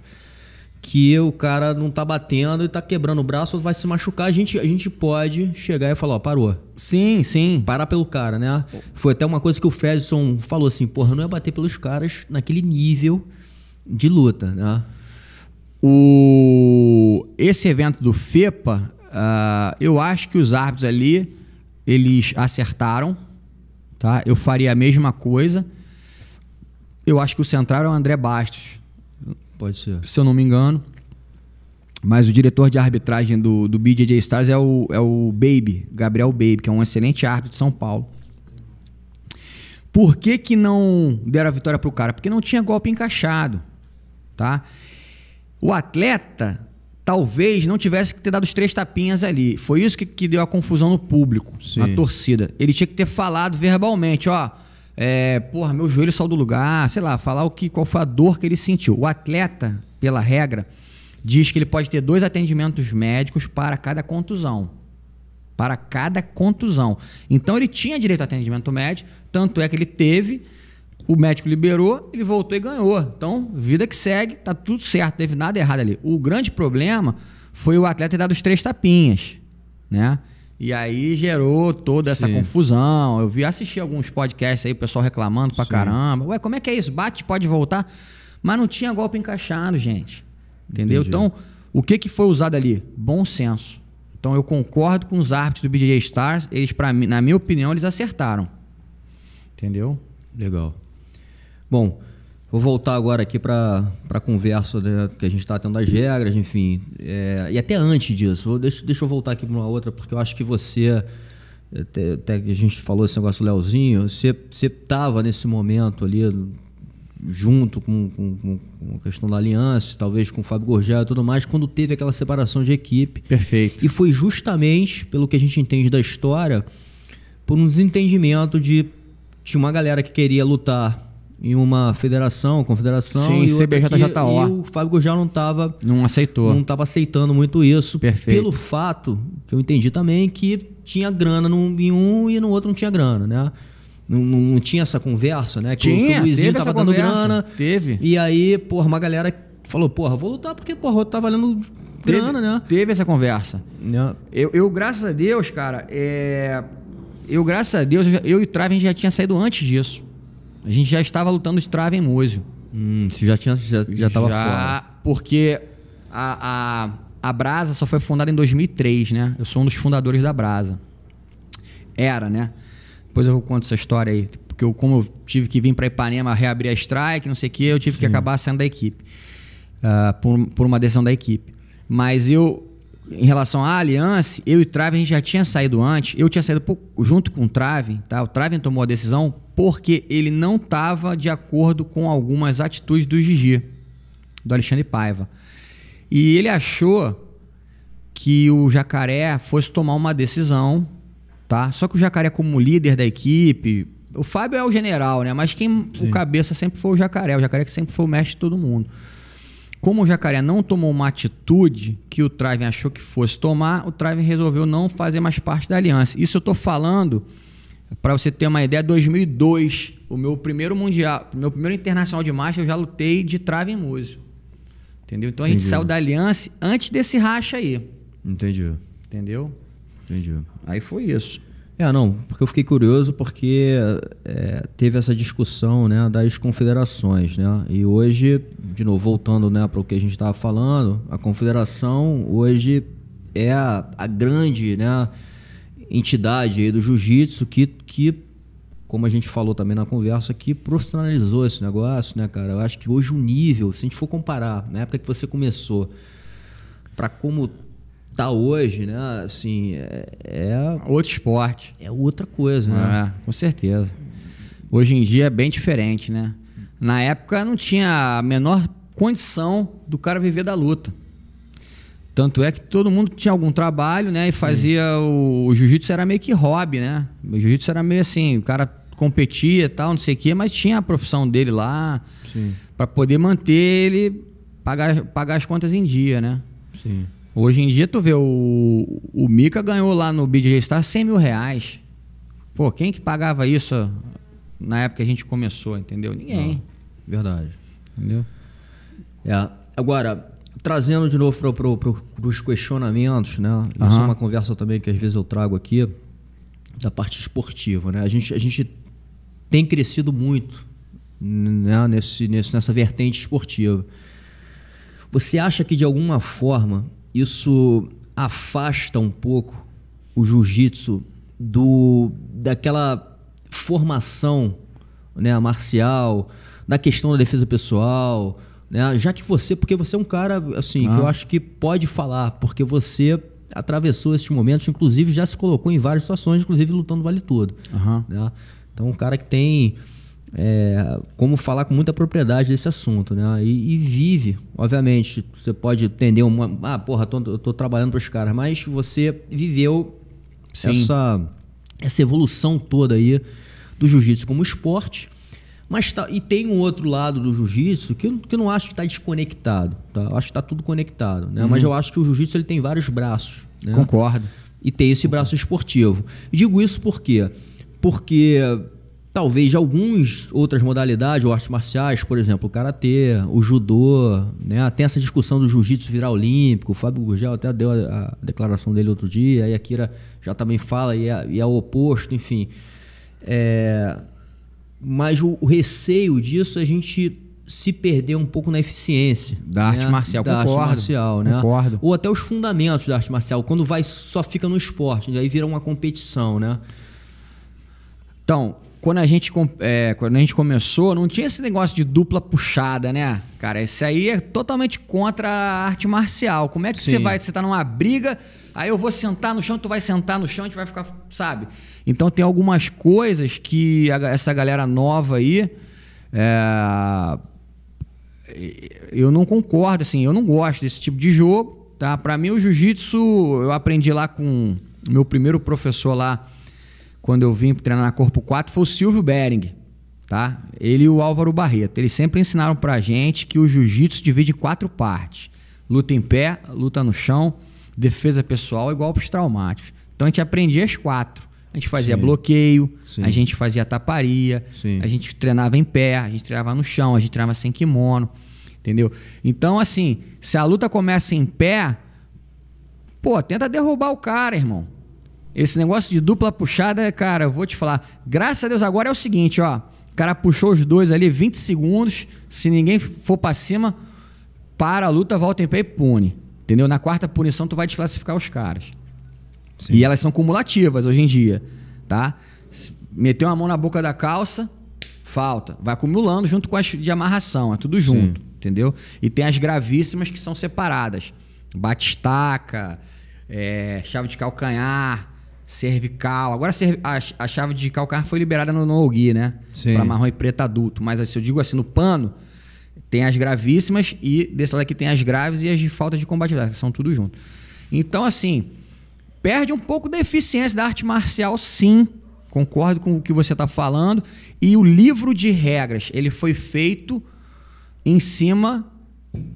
que o cara não tá batendo e tá quebrando o braço, vai se machucar, a gente, a gente pode chegar e falar, ó, parou. Sim, sim. Parar pelo cara, né? Foi até uma coisa que o Fedson falou assim, porra, não é bater pelos caras naquele nível de luta, né? O... Esse evento do FEPA, uh, eu acho que os árbitros ali, eles acertaram, tá? Eu faria a mesma coisa. Eu acho que o central é o André Bastos. Pode ser. Se eu não me engano. Mas o diretor de arbitragem do, do B J J Stars é o, é o Baby, Gabriel Baby, que é um excelente árbitro de São Paulo. Por que que não deram a vitória pro cara? Porque não tinha golpe encaixado, tá? O atleta talvez não tivesse que ter dado os três tapinhas ali. Foi isso que, que deu a confusão no público, Sim. na torcida. Ele tinha que ter falado verbalmente, ó... É, porra, meu joelho saiu do lugar, sei lá, falar o que, qual foi a dor que ele sentiu. O atleta, pela regra, diz que ele pode ter dois atendimentos médicos para cada contusão. Para cada contusão. Então ele tinha direito a atendimento médico, tanto é que ele teve, o médico liberou, ele voltou e ganhou. Então, vida que segue, tá tudo certo, não teve nada errado ali. O grande problema foi o atleta ter dado os três tapinhas, né? E aí gerou toda essa Sim. confusão. Eu vi, assisti alguns podcasts aí, o pessoal reclamando pra Sim. caramba. Ué, como é que é isso? Bate, pode voltar. Mas não tinha golpe encaixado, gente. Entendeu? Entendi. Então, O que, que foi usado ali? Bom senso. Então eu concordo com os árbitros do B J J Stars. Eles, pra mim, na minha opinião, eles acertaram. Entendeu? Legal. Bom, vou voltar agora aqui para a conversa, né, que a gente está tendo das regras, enfim. É, e até antes disso, vou, deixa, deixa eu voltar aqui para uma outra, porque eu acho que você... Até, até que a gente falou esse negócio do Leozinho, você estava nesse momento ali, junto com, com, com a questão da Alliance, talvez com o Fábio Gurgel e tudo mais, quando teve aquela separação de equipe. Perfeito. E foi justamente, pelo que a gente entende da história, por um desentendimento de... Tinha uma galera que queria lutar em uma federação, confederação, sim, e, C B J J O. Que, e o Fábio Gurgel não estava não aceitou, não estava aceitando muito isso. Perfeito. Pelo fato que eu entendi também que tinha grana num, em um e no outro não tinha grana, né? Não, não, não tinha essa conversa, né? Que tinha, o Luizinho tava dando grana, teve. E aí, porra, uma galera falou, porra, vou lutar porque porra, eu tava valendo grana, teve, né? Teve essa conversa. É. Eu, eu, graças a Deus, cara, é... eu, graças a Deus, eu e o Traven já tinha saído antes disso. A gente já estava lutando de Traven Muzio. Hum, você já tinha, já, já tava já, fora. Porque a, a, a Brasa só foi fundada em dois mil e três, né? Eu sou um dos fundadores da Brasa. Era, né? Depois eu conto essa história aí. Porque eu, como eu tive que vir para Ipanema reabrir a Strike, não sei o que, eu tive Sim. que acabar saindo da equipe. Uh, por, por uma decisão da equipe. Mas eu, em relação à Alliance, eu e o Traven, a gente já tinha saído antes. Eu tinha saído junto com o Traven, tá? O Traven tomou a decisão porque ele não estava de acordo com algumas atitudes do Gigi, do Alexandre Paiva. E ele achou que o Jacaré fosse tomar uma decisão, tá? Só que o Jacaré, como líder da equipe... O Fábio é o general, né? Mas quem Sim. o cabeça sempre foi o Jacaré. O Jacaré que sempre foi o mestre de todo mundo. Como o Jacaré não tomou uma atitude que o Traven achou que fosse tomar, o Traven resolveu não fazer mais parte da Alliance. Isso eu tô falando... Para você ter uma ideia, dois mil e dois, o meu primeiro mundial, meu primeiro internacional de Master, eu já lutei de Traven Muzio. Entendeu? Então a Entendi. gente saiu da Alliance antes desse racha aí. Entendi. Entendeu? Entendi. Aí foi isso. É, não, porque eu fiquei curioso porque é, teve essa discussão, né, das confederações, né? E hoje, de novo, voltando, né, para o que a gente estava falando, a confederação hoje é a, a grande, né, entidade aí do jiu-jitsu que, que, como a gente falou também na conversa aqui, profissionalizou esse negócio, né, cara? Eu acho que hoje o nível, se a gente for comparar, na época que você começou, para como tá hoje, né, assim, é, é... Outro esporte. É outra coisa, né? É, com certeza. Hoje em dia é bem diferente, né? Na época não tinha a menor condição do cara viver da luta. Tanto é que todo mundo tinha algum trabalho, né? E fazia o, o jiu-jitsu era meio que hobby, né? O jiu-jitsu era meio assim, o cara competia e tal, não sei o quê, mas tinha a profissão dele lá para poder manter ele, pagar, pagar as contas em dia, né? Sim. Hoje em dia, tu vê, o, o Mika ganhou lá no B J J Star cem mil reais. Pô, quem que pagava isso na época que a gente começou, entendeu? Ninguém. Ah, verdade. Entendeu? É. Agora... Trazendo de novo para pro, pro, os questionamentos, né? Uhum. Isso é uma conversa também que às vezes eu trago aqui da parte esportiva, né? A gente, a gente tem crescido muito, né? Nesse, nesse, nessa vertente esportiva. Você acha que de alguma forma isso afasta um pouco o jiu-jitsu do daquela formação, né, marcial, da questão da defesa pessoal? Né? Já que você, porque você é um cara assim, ah. que eu acho que pode falar, porque você atravessou esses momentos, inclusive já se colocou em várias situações, inclusive lutando vale tudo. Uhum. Né? Então, um cara que tem é, como falar com muita propriedade desse assunto, né? E, e vive, obviamente, você pode entender uma, ah, porra, tô, eu tô trabalhando para os caras, mas você viveu essa, essa evolução toda aí do jiu-jitsu como esporte. Mas tá, e tem um outro lado do jiu-jitsu que, que eu não acho que está desconectado. Tá? Eu acho que está tudo conectado. Né? Uhum. Mas eu acho que o jiu-jitsu ele tem vários braços. Né? Concordo. E tem esse Concordo. braço esportivo. E digo isso por quê? Porque talvez algumas outras modalidades, ou artes marciais, por exemplo, o karatê, o judô, né? Tem essa discussão do jiu-jitsu virar olímpico. O Fábio Gurgel até deu a, a declaração dele outro dia. A Akira já também fala e é, e é o oposto. Enfim... É... Mas o, o receio disso é a gente se perder um pouco na eficiência da né? arte marcial, da concordo, arte marcial, né? Concordo. Ou até os fundamentos da arte marcial, quando vai só fica no esporte, aí vira uma competição, né? Então, quando a gente é, quando a gente começou, não tinha esse negócio de dupla puxada, né? Cara, isso aí é totalmente contra a arte marcial. Como é que Sim. você vai, você tá numa briga, aí eu vou sentar no chão, tu vai sentar no chão, a gente vai ficar, sabe? Então tem algumas coisas que a, essa galera nova aí é... eu não concordo, assim, eu não gosto desse tipo de jogo, tá? Pra mim o jiu-jitsu, eu aprendi lá com o meu primeiro professor lá, quando eu vim treinar na Corpo quatro, foi o Silvio Bering, tá? Ele e o Álvaro Barreto, eles sempre ensinaram pra gente que o jiu-jitsu divide em quatro partes: luta em pé, luta no chão, defesa pessoal, igual pros traumáticos. Então a gente aprendia as quatro. A gente fazia Sim. bloqueio, Sim. a gente fazia taparia, Sim. a gente treinava em pé, a gente treinava no chão, a gente treinava sem kimono, entendeu? Então, assim, se a luta começa em pé, pô, tenta derrubar o cara, irmão. Esse negócio de dupla puxada, cara, eu vou te falar, graças a Deus agora é o seguinte, ó, o cara puxou os dois ali, vinte segundos, se ninguém for pra cima, para a luta, volta em pé e pune, entendeu? Na quarta punição tu vai desclassificar os caras. Sim. E elas são cumulativas hoje em dia, tá? Meteu uma mão na boca da calça, falta. Vai acumulando junto com as de amarração, é tudo junto, Sim. entendeu? E tem as gravíssimas que são separadas. Bate-estaca, é, chave de calcanhar, cervical. Agora a, a chave de calcanhar foi liberada no no-gi, né? Sim. Pra marrom e preto adulto. Mas assim, eu digo assim, no pano, tem as gravíssimas e desse lado aqui tem as graves e as de falta de combatividade, que são tudo junto. Então, assim... perde um pouco da eficiência da arte marcial, sim. Concordo com o que você está falando. E o livro de regras, ele foi feito em cima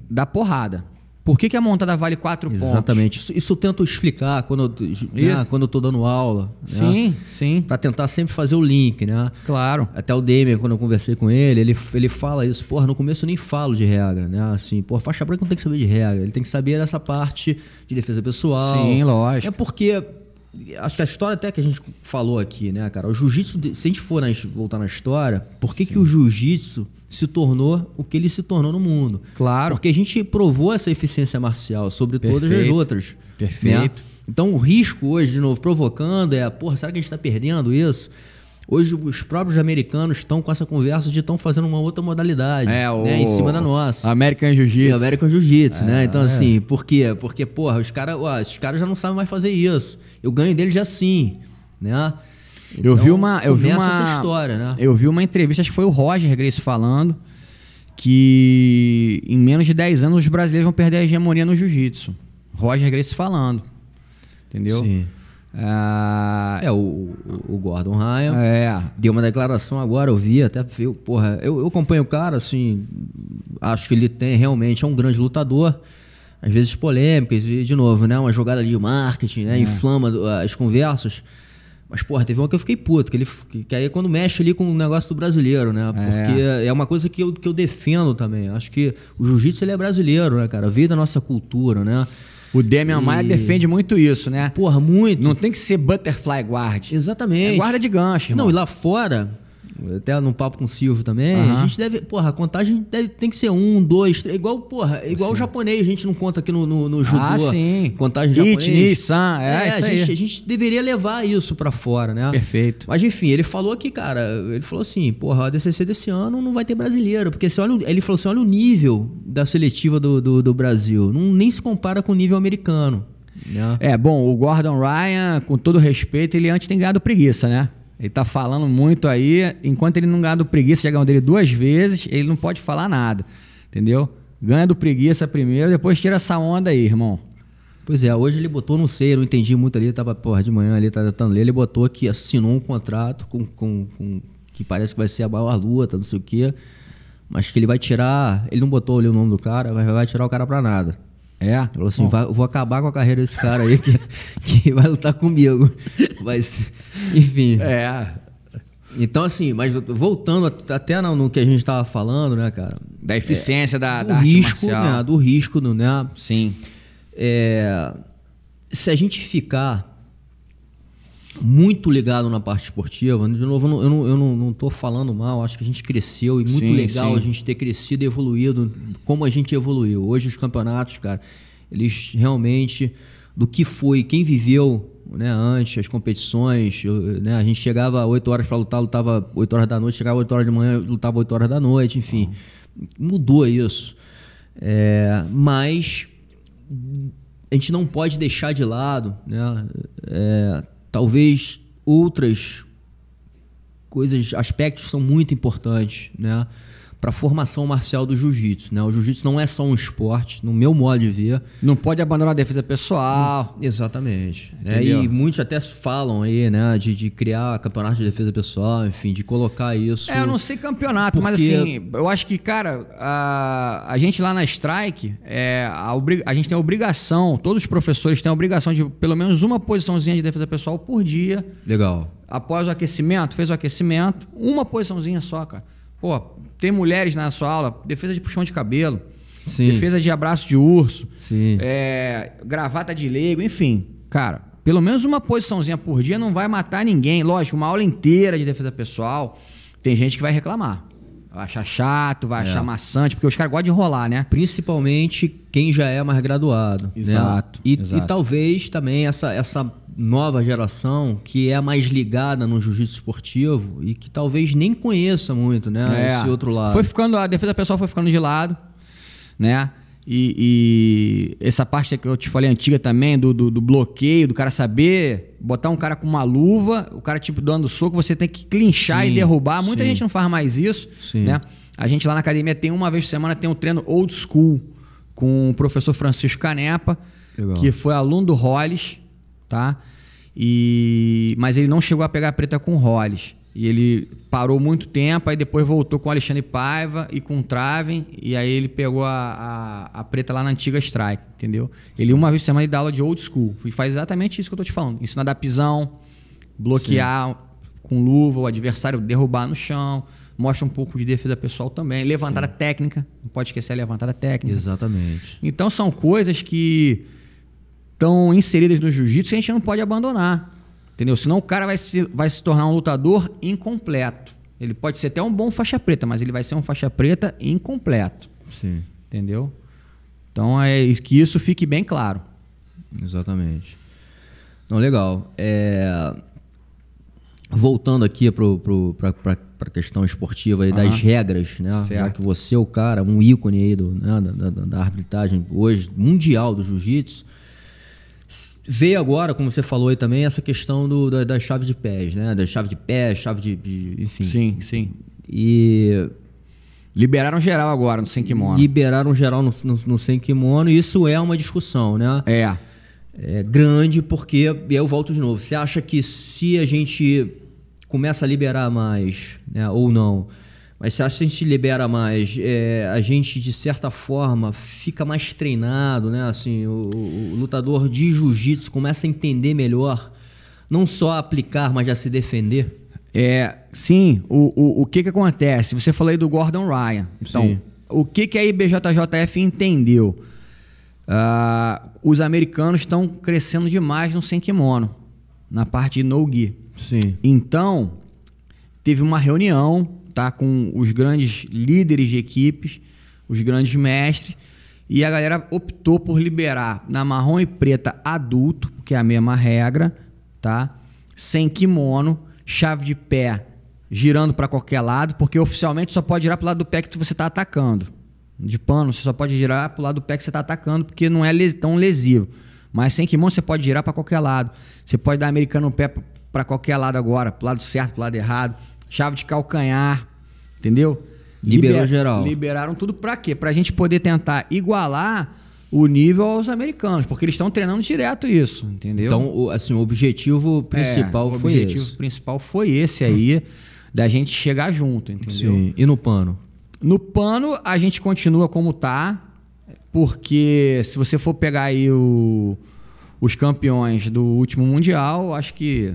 da porrada. Por que que a montada vale quatro pontos? Exatamente. Isso, isso eu tento explicar quando eu, né, quando eu tô dando aula. Sim, né? Sim. Para tentar sempre fazer o link, né? Claro. Até o Demian, quando eu conversei com ele, ele, ele fala isso. Porra, no começo eu nem falo de regra, né? Assim, porra, faixa branca não tem que saber de regra. Ele tem que saber essa parte de defesa pessoal. Sim, lógico. É porque... acho que a história até que a gente falou aqui, né, cara? O jiu-jitsu, se a gente for na, voltar na história, por que que o jiu-jitsu se tornou o que ele se tornou no mundo? Claro. Porque a gente provou essa eficiência marcial sobre Perfeito. Todas as outras. Perfeito. Né? Então o risco hoje, de novo, provocando é, porra, será que a gente está perdendo isso? Hoje os próprios americanos estão com essa conversa de estão fazendo uma outra modalidade, é, o... né, em cima da nossa. American Jiu-Jitsu. American Jiu-Jitsu, é, né? Então, é. assim, por quê? Porque, porra, os caras cara já não sabem mais fazer isso. Eu ganho deles assim, né? Então, eu vi uma... eu vi uma essa história, né? Eu vi uma entrevista, acho que foi o Roger Gracie falando que em menos de dez anos os brasileiros vão perder a hegemonia no jiu-jitsu. Roger Gracie falando, entendeu? Sim. Ah, é, o, o Gordon Ryan é. deu uma declaração agora, eu vi, até eu, porra, eu, eu acompanho o cara, assim, acho que ele tem realmente é um grande lutador, às vezes polêmicas, e de novo, né? Uma jogada de marketing, né? Inflama as conversas. Mas, porra, teve uma que eu fiquei puto, que, ele, que aí quando mexe ali com o negócio do brasileiro, né? Porque é, é uma coisa que eu, que eu defendo também. Acho que o jiu-jitsu ele é brasileiro, né, cara? Veio da nossa cultura, né? O Demian e... Maia defende muito isso, né? Porra, muito. Não tem que ser butterfly guard. Exatamente. É guarda de gancho, irmão. Não, e lá fora, até num papo com o Silvio também, uh-huh. a gente deve... Porra, a contagem deve, tem que ser um, dois, três... Igual, porra, igual assim. O japonês, a gente não conta aqui no, no, no judô. Ah, sim. Contagem japonês. Ichi, san, é, é isso a gente, aí. A gente deveria levar isso pra fora, né? Perfeito. Mas, enfim, ele falou aqui, cara, ele falou assim, porra, a D C C desse ano não vai ter brasileiro, porque se olha, ele falou assim, olha o nível da seletiva do, do, do Brasil, não, nem se compara com o nível americano, né? É, bom, o Gordon Ryan, com todo respeito, ele antes tem ganhado preguiça, né? Ele tá falando muito aí, enquanto ele não ganha do preguiça, já ganhou dele duas vezes, ele não pode falar nada, entendeu? Ganha do preguiça primeiro, depois tira essa onda aí, irmão. Pois é, hoje ele botou, não sei, eu não entendi muito ali, tava porra de manhã ali, tava tentando ler, ele botou que assinou um contrato com, com, com que parece que vai ser a maior luta, não sei o quê, mas que ele vai tirar, ele não botou ali o nome do cara, mas vai tirar o cara pra nada. É, falou assim, vai, eu vou acabar com a carreira desse cara aí que, que vai lutar comigo. Mas, enfim. É. Então, assim, mas voltando até no, no que a gente estava falando, né, cara? Da eficiência é, da, da arte risco, marcial. Né, do risco, né? Sim. É, se a gente ficar muito ligado na parte esportiva. De novo, eu não, eu não, eu não, não tô falando mal, acho que a gente cresceu e muito sim, legal sim. a gente ter crescido e evoluído como a gente evoluiu. Hoje os campeonatos, cara, eles realmente, do que foi, quem viveu, né, antes, as competições, né, a gente chegava oito horas para lutar, lutava oito horas da noite, chegava oito horas da manhã, lutava oito horas da noite, enfim, ah. mudou isso. É, mas a gente não pode deixar de lado, né, é, talvez outras coisas, aspectos são muito importantes, né, para a formação marcial do jiu-jitsu, né? O jiu-jitsu não é só um esporte, no meu modo de ver. Não pode abandonar a defesa pessoal. Exatamente. Né? E muitos até falam aí, né, de, de criar campeonato de defesa pessoal, enfim, de colocar isso. É, eu não sei campeonato, porque... mas assim, eu acho que, cara, a, a gente lá na Strike, é, a, a gente tem a obrigação, todos os professores têm a obrigação de pelo menos uma posiçãozinha de defesa pessoal por dia. Legal. Após o aquecimento, fez o aquecimento, uma posiçãozinha só, cara. Pô, tem mulheres na sua aula, defesa de puxão de cabelo, sim. defesa de abraço de urso, sim. É, gravata de leigo, enfim. Cara, pelo menos uma posiçãozinha por dia não vai matar ninguém. Lógico, uma aula inteira de defesa pessoal, tem gente que vai reclamar. Vai achar chato, vai é. achar maçante, porque os caras gostam de enrolar, né? Principalmente quem já é mais graduado. Exato. Né? E, exato. e talvez também essa... essa nova geração que é a mais ligada no jiu-jitsu esportivo e que talvez nem conheça muito, né? É. Esse outro lado. Foi ficando, a defesa pessoal foi ficando de lado, né? E, e essa parte que eu te falei antiga também, do, do, do bloqueio, do cara saber botar um cara com uma luva, o cara tipo dando soco, você tem que clinchar sim, e derrubar. Muita sim. gente não faz mais isso, sim. né? A gente lá na academia tem uma vez por semana, tem um treino old school com o professor Francisco Canepa, legal. Que foi aluno do Hollis, tá? E... mas ele não chegou a pegar a preta com o Hollis. E ele parou muito tempo, aí depois voltou com o Alexandre Paiva e com o Traven, e aí ele pegou a, a, a preta lá na antiga Strike, entendeu? Ele uma vez por semana ele dá aula de old school, e faz exatamente isso que eu tô te falando. Ensinar a dar pisão, bloquear sim. com luva, o adversário derrubar no chão, mostra um pouco de defesa pessoal também, levantada sim. técnica, não pode esquecer a levantada técnica. Exatamente. Então são coisas que... estão inseridas no jiu-jitsu que a gente não pode abandonar, entendeu? Senão o cara vai se, vai se tornar um lutador incompleto. Ele pode ser até um bom faixa preta, mas ele vai ser um faixa preta incompleto. Sim. Entendeu? Então é que isso fique bem claro. Exatamente. Não, legal. É... voltando aqui para a questão esportiva aí, uhum. das regras, né? Certo. Já que você é o cara, um ícone aí do, né? da, da, da arbitragem hoje mundial do jiu-jitsu, veio agora, como você falou aí também, essa questão do, da, da chave de pés, né? Da chave de pés, chave de, de... enfim. Sim, sim. E... liberaram geral agora no sem kimono. Liberaram geral no, no, no sem kimono, e isso é uma discussão, né? É. É grande, porque... eu volto de novo. Você acha que se a gente começa a liberar mais, né? Ou não... mas se a gente libera mais, é, a gente, de certa forma, fica mais treinado, né? Assim, o, o lutador de jiu-jitsu começa a entender melhor, não só aplicar, mas já se defender. É, sim, o, o, o que, que acontece? Você falou aí do Gordon Ryan. Então, sim. o que, que a I B J J F entendeu? Uh, os americanos estão crescendo demais no sem kimono, na parte de no-gi. Sim. Então, teve uma reunião... tá, com os grandes líderes de equipes, os grandes mestres, e a galera optou por liberar na marrom e preta adulto, que é a mesma regra, tá? Sem kimono, chave de pé girando para qualquer lado, porque oficialmente só pode girar para o lado do pé que você está atacando. De pano, você só pode girar para o lado do pé que você está atacando, porque não é tão lesivo. Mas sem kimono você pode girar para qualquer lado. Você pode dar americano no pé para qualquer lado agora, para o lado certo, para o lado errado. Chave de calcanhar, entendeu? Liberou Liber... geral. Liberaram tudo pra quê? Pra gente poder tentar igualar o nível aos americanos, porque eles estão treinando direto isso, entendeu? Então, assim, o objetivo principal é, foi esse. O objetivo esse. principal foi esse aí, da gente chegar junto, entendeu? Sim. E no pano? No pano, a gente continua como tá, porque se você for pegar aí o... os campeões do último mundial, acho que...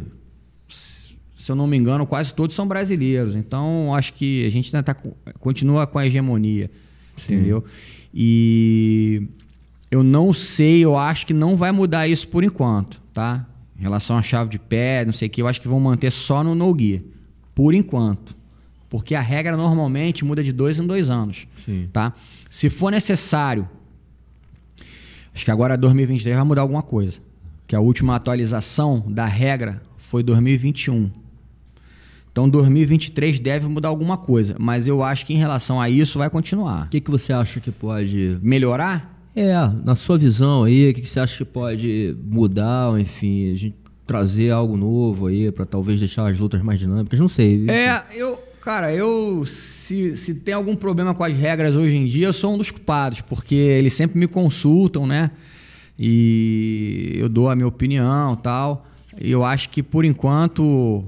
se eu não me engano, quase todos são brasileiros. Então, acho que a gente ainda tá, continua com a hegemonia, sim. entendeu? E eu não sei, eu acho que não vai mudar isso por enquanto, tá? Em relação à chave de pé, não sei o que, eu acho que vão manter só no no-gi, por enquanto. Porque a regra normalmente muda de dois em dois anos. Sim. Tá? Se for necessário, acho que agora dois mil e vinte e três vai mudar alguma coisa. Que a última atualização da regra foi dois mil e vinte e um. Então dois mil e vinte e três deve mudar alguma coisa. Mas eu acho que em relação a isso vai continuar. O que, que você acha que pode melhorar? É, na sua visão aí, o que você acha que pode mudar, enfim, a gente trazer algo novo aí para talvez deixar as lutas mais dinâmicas, não sei. Enfim. É, eu, cara, eu, se, se tem algum problema com as regras hoje em dia, eu sou um dos culpados, porque eles sempre me consultam, né, e eu dou a minha opinião e tal, e eu acho que por enquanto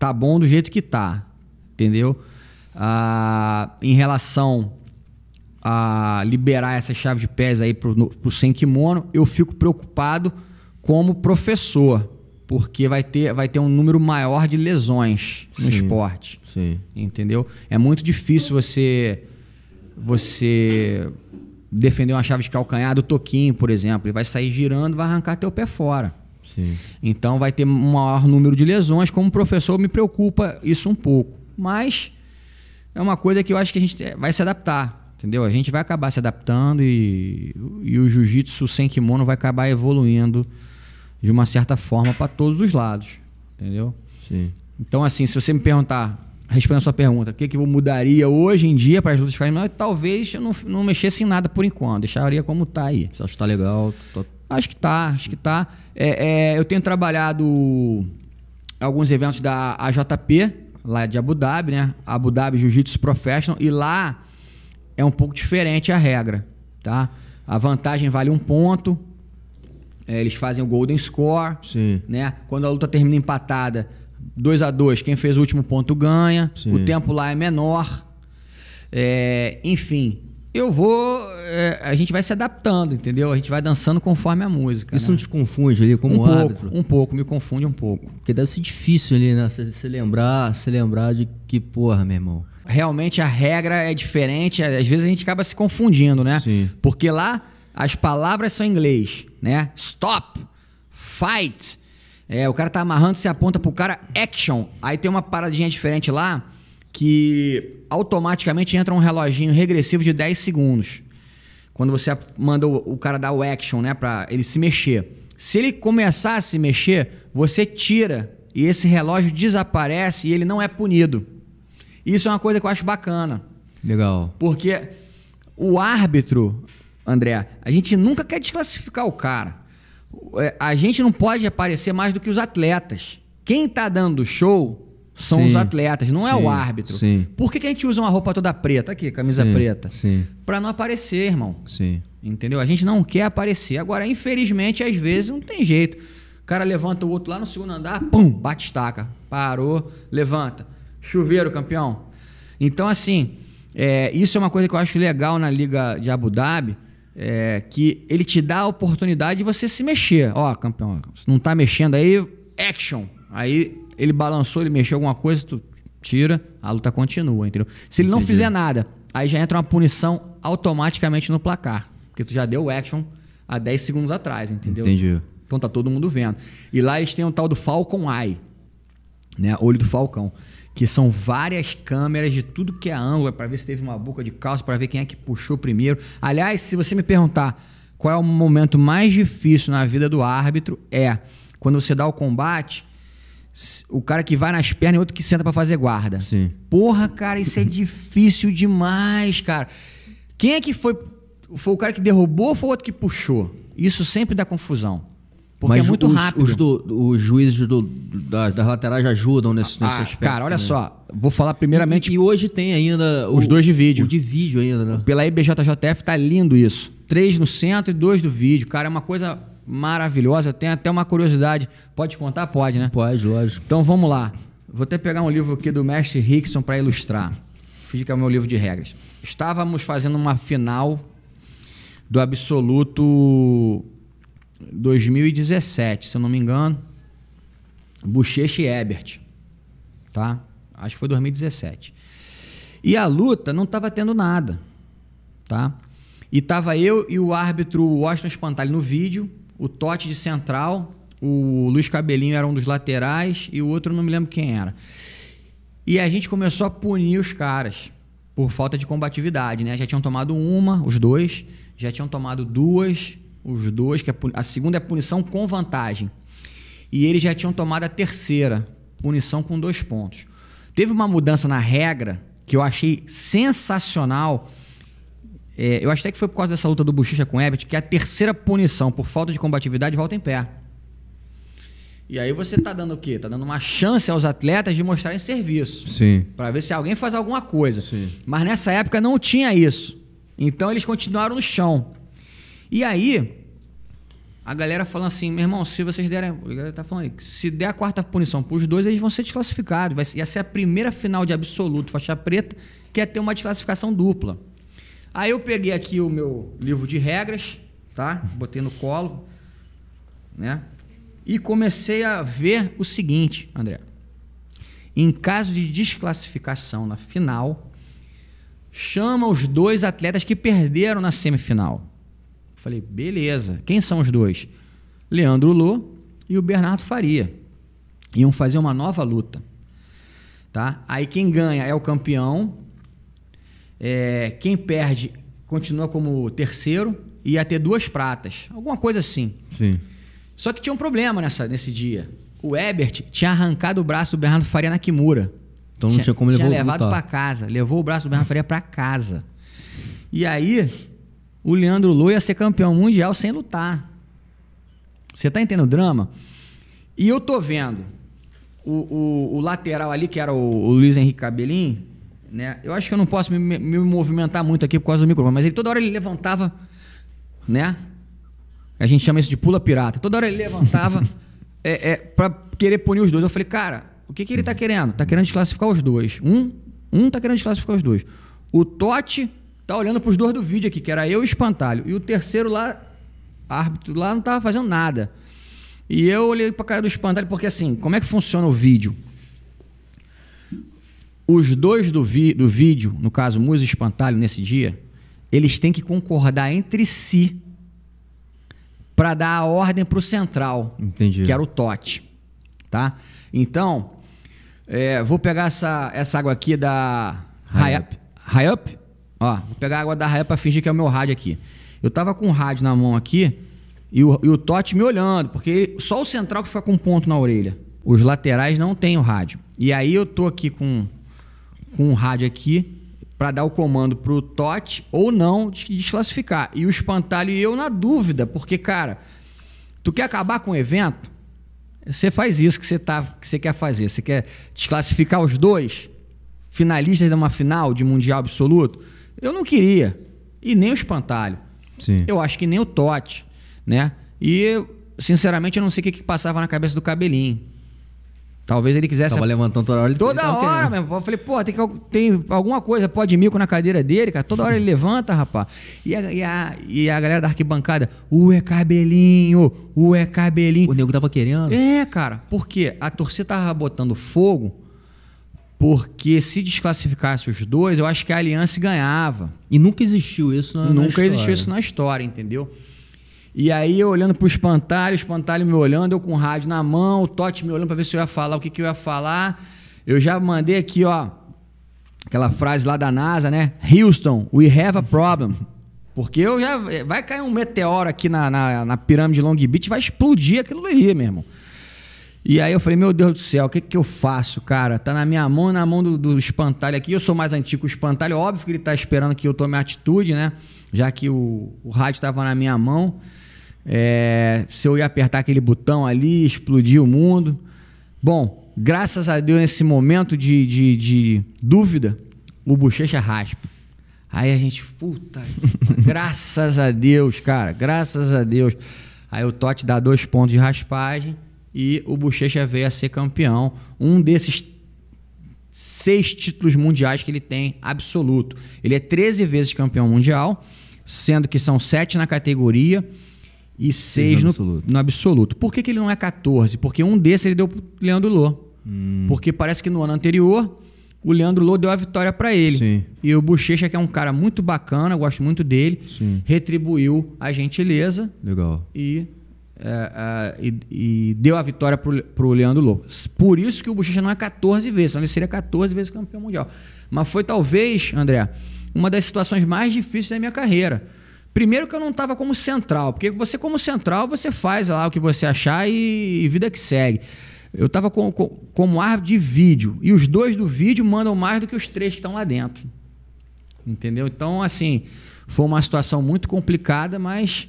tá bom do jeito que tá, entendeu? Ah, em relação a liberar essa chave de pés aí pro, no, pro sem kimono, eu fico preocupado como professor, porque vai ter, vai ter um número maior de lesões no sim, esporte, sim. Entendeu? É muito difícil você, você defender uma chave de calcanhar do toquinho, por exemplo, e vai sair girando, vai arrancar teu pé fora. Sim. Então vai ter um maior número de lesões, como professor me preocupa isso um pouco, mas é uma coisa que eu acho que a gente vai se adaptar. Entendeu? A gente vai acabar se adaptando e, e o jiu-jitsu sem kimono vai acabar evoluindo de uma certa forma para todos os lados. Entendeu? Sim. Então, assim, se você me perguntar, respondendo a sua pergunta, o que, que eu mudaria hoje em dia para as lutas ficarem melhor, talvez eu não, não mexesse em nada por enquanto, deixaria como está aí. Você acha que está legal? Tô... Acho que está, acho que está. É, é, eu tenho trabalhado em alguns eventos da A J P, lá de Abu Dhabi, né? Abu Dhabi Jiu-Jitsu Professional, e lá é um pouco diferente a regra, tá? A vantagem vale um ponto, é, eles fazem o golden score, sim, né? Quando a luta termina empatada, dois a dois, quem fez o último ponto ganha, sim, o tempo lá é menor, é, enfim, eu vou, é, a gente vai se adaptando, entendeu? A gente vai dançando conforme a música. Isso, né? Não te confunde ali como um árbitro? Pouco, um pouco, me confunde um pouco. Porque deve ser difícil ali, né? Se, se lembrar, se lembrar de que porra, meu irmão. Realmente a regra é diferente, às vezes a gente acaba se confundindo, né? Sim. Porque lá as palavras são em inglês, né? Stop, fight, é, o cara tá amarrando, você aponta pro cara, action. Aí tem uma paradinha diferente lá que automaticamente entra um reloginho regressivo de dez segundos. Quando você manda o, o cara dar o action, né? Pra ele se mexer. Se ele começar a se mexer, você tira e esse relógio desaparece e ele não é punido. Isso é uma coisa que eu acho bacana. Legal. Porque o árbitro, André, a gente nunca quer desclassificar o cara. A gente não pode aparecer mais do que os atletas. Quem tá dando show são, sim, os atletas, não, sim, é o árbitro. Sim. Por que que a gente usa uma roupa toda preta aqui, camisa, sim, preta? Sim. Pra não aparecer, irmão. Sim. Entendeu? A gente não quer aparecer. Agora, infelizmente, às vezes não tem jeito. O cara levanta o outro lá no segundo andar, pum, bate estaca. Parou, levanta. Chuveiro, campeão. Então, assim, é, isso é uma coisa que eu acho legal na Liga de Abu Dhabi, é, que ele te dá a oportunidade de você se mexer. Ó, campeão, se não tá mexendo aí, action. Aí ele balançou, ele mexeu alguma coisa, tu tira, a luta continua, entendeu? Se ele não, entendi, fizer nada, aí já entra uma punição automaticamente no placar, porque tu já deu action há dez segundos atrás, entendeu? Entendi. Então tá todo mundo vendo. E lá eles têm o tal do Falcon Eye, né? Olho do Falcão. Que são várias câmeras de tudo que é ângulo, para ver se teve uma boca de calça, para ver quem é que puxou primeiro. Aliás, se você me perguntar qual é o momento mais difícil na vida do árbitro, é quando você dá o combate, o cara que vai nas pernas e outro que senta para fazer guarda. Sim. Porra, cara, isso é difícil demais, cara. Quem é que foi? Foi o cara que derrubou ou foi o outro que puxou? Isso sempre dá confusão. Porque mas é muito os, rápido. Os, do, os juízes do, das, das laterais ajudam nesse, nesse ah, aspecto. Cara, olha, né? Só. Vou falar primeiramente... E, e hoje tem ainda... Os o, dois de vídeo. O de vídeo ainda, né? Pela I B J J F tá lindo isso. Três no centro e dois do vídeo. Cara, é uma coisa maravilhosa. Eu tenho até uma curiosidade. Pode contar? Pode, né? Pode, lógico. Então vamos lá. Vou até pegar um livro aqui do mestre Rickson para ilustrar. Fiz que é o meu livro de regras. Estávamos fazendo uma final do absoluto... dois mil e dezessete, se eu não me engano, Bochecha e Ebert, tá? Acho que foi dois mil e dezessete. E a luta não estava tendo nada, tá? E tava eu e o árbitro Washington Espantalho no vídeo, o Totti de central o Luiz Cabelinho era um dos laterais e o outro não me lembro quem era. E a gente começou a punir os caras por falta de combatividade, né? Já tinham tomado uma, os dois, já tinham tomado duas, os dois, que é a segunda é punição com vantagem. E eles já tinham tomado a terceira, punição com dois pontos. Teve uma mudança na regra que eu achei sensacional. É, eu acho até que foi por causa dessa luta do Buchicha com o Ebert, que a terceira punição por falta de combatividade volta em pé. E aí você tá dando o quê? Tá dando uma chance aos atletas de mostrarem serviço. Sim. Pra ver se alguém faz alguma coisa. Sim. Mas nessa época não tinha isso. Então eles continuaram no chão. E aí, a galera falando assim, meu irmão, se vocês derem... A galera tá falando, se der a quarta punição pros dois, eles vão ser desclassificados. Vai ser, ia ser a primeira final de absoluto, faixa preta, que ia ter uma desclassificação dupla. Aí eu peguei aqui o meu livro de regras, tá? Botei no colo, né? E comecei a ver o seguinte, André. Em caso de desclassificação na final, chama os dois atletas que perderam na semifinal. Falei, beleza. Quem são os dois? Leandro Lô e o Bernardo Faria. Iam fazer uma nova luta, tá? Aí quem ganha é o campeão. É, quem perde continua como terceiro e ia ter duas pratas. Alguma coisa assim. Sim. Só que tinha um problema nessa, nesse dia. O Ebert tinha arrancado o braço do Bernardo Faria na Kimura. Então não tinha, tinha como levar. Tinha levado para casa. Levou o braço do Bernardo Faria para casa. E aí, o Leandro Lô ia ser campeão mundial sem lutar. Você tá entendendo o drama? E eu tô vendo o, o, o lateral ali, que era o, o Luiz Henrique Cabelinho, né? Eu acho que eu não posso me, me movimentar muito aqui por causa do microfone, mas ele toda hora ele levantava, né? A gente chama isso de pula pirata. Toda hora ele levantava é, é, para querer punir os dois. Eu falei, cara, o que, que ele tá querendo? Tá querendo desclassificar os dois. Um, um tá querendo desclassificar os dois. O Totti tá olhando pros dois do vídeo aqui, que era eu e o Espantalho. E o terceiro lá, árbitro lá, não tava fazendo nada. E eu olhei pra cara do Espantalho, porque assim, como é que funciona o vídeo? Os dois do, vi do vídeo, no caso, Muzio e Espantalho, nesse dia, eles têm que concordar entre si para dar a ordem para o central. Entendi. Que era o Totti. Tá? Então, é, vou pegar essa, essa água aqui da Hi-Up. Hi-Up? Ó, vou pegar a água da Hi-Up para fingir que é o meu rádio aqui. Eu tava com o rádio na mão aqui e o, e o Totti me olhando, porque ele, só o central que fica com um ponto na orelha. Os laterais não tem o rádio. E aí eu tô aqui com... com um rádio aqui, para dar o comando pro Totti ou não desclassificar. E o Espantalho e eu na dúvida, porque, cara, tu quer acabar com o evento? Você faz isso que você tá, que você quer fazer. Você quer desclassificar os dois finalistas de uma final de mundial absoluto? Eu não queria. E nem o Espantalho. Sim. Eu acho que nem o Totti, né? E, sinceramente, eu não sei o que, que passava na cabeça do Cabelinho. Talvez ele quisesse... Tava levantando toda hora. Ele toda hora, mesmo. Eu falei, pô, tem, que, tem alguma coisa, pó de mico na cadeira dele, cara. Toda hora ele levanta, rapaz. E a, e, a, e a galera da arquibancada, ué, Cabelinho, ué, Cabelinho. O nego tava querendo. É, cara. Por quê? A torcida tava botando fogo, porque se desclassificasse os dois, eu acho que a Alliance ganhava. E nunca existiu isso na, nunca na história. Nunca existiu isso na história, entendeu? E aí, eu olhando pro Espantalho, o Espantalho me olhando, eu com o rádio na mão, o Totti me olhando pra ver se eu ia falar, o que, que eu ia falar. Eu já mandei aqui, ó, aquela frase lá da NASA, né? Houston, we have a problem. Porque eu já... Vai cair um meteoro aqui na, na, na pirâmide de Long Beach, vai explodir aquilo ali, meu irmão. E aí eu falei, meu Deus do céu, o que, que eu faço, cara? Tá na minha mão, na mão do, do Espantalho aqui. Eu sou mais antigo que o Espantalho, óbvio que ele tá esperando que eu tome atitude, né? Já que o, o rádio tava na minha mão. É, se eu ia apertar aquele botão ali, explodir o mundo. Bom, graças a Deus, nesse momento de, de, de dúvida, o Bochecha raspa. Aí a gente, puta, graças a Deus, cara, graças a Deus. Aí o Totti dá dois pontos de raspagem e o Bochecha veio a ser campeão. Um desses seis títulos mundiais que ele tem, absoluto. Ele é treze vezes campeão mundial, sendo que são sete na categoria... E seis no absoluto. No absoluto. Por que, que ele não é quatorze? Porque um desses ele deu pro Leandro Lô. Hum. Porque parece que no ano anterior, o Leandro Lô deu a vitória para ele. Sim. E o Bochecha, que é um cara muito bacana, eu gosto muito dele, sim, retribuiu a gentileza. Legal. E é, é, e, e deu a vitória para o Leandro Lobo. Por isso que o Bochecha não é quatorze vezes, senão ele seria quatorze vezes campeão mundial. Mas foi talvez, André, uma das situações mais difíceis da minha carreira. Primeiro que eu não estava como central, porque você como central, você faz lá o que você achar e, e vida que segue. Eu estava com, com, como árbitro de vídeo, e os dois do vídeo mandam mais do que os três que estão lá dentro. Entendeu? Então, assim, foi uma situação muito complicada, mas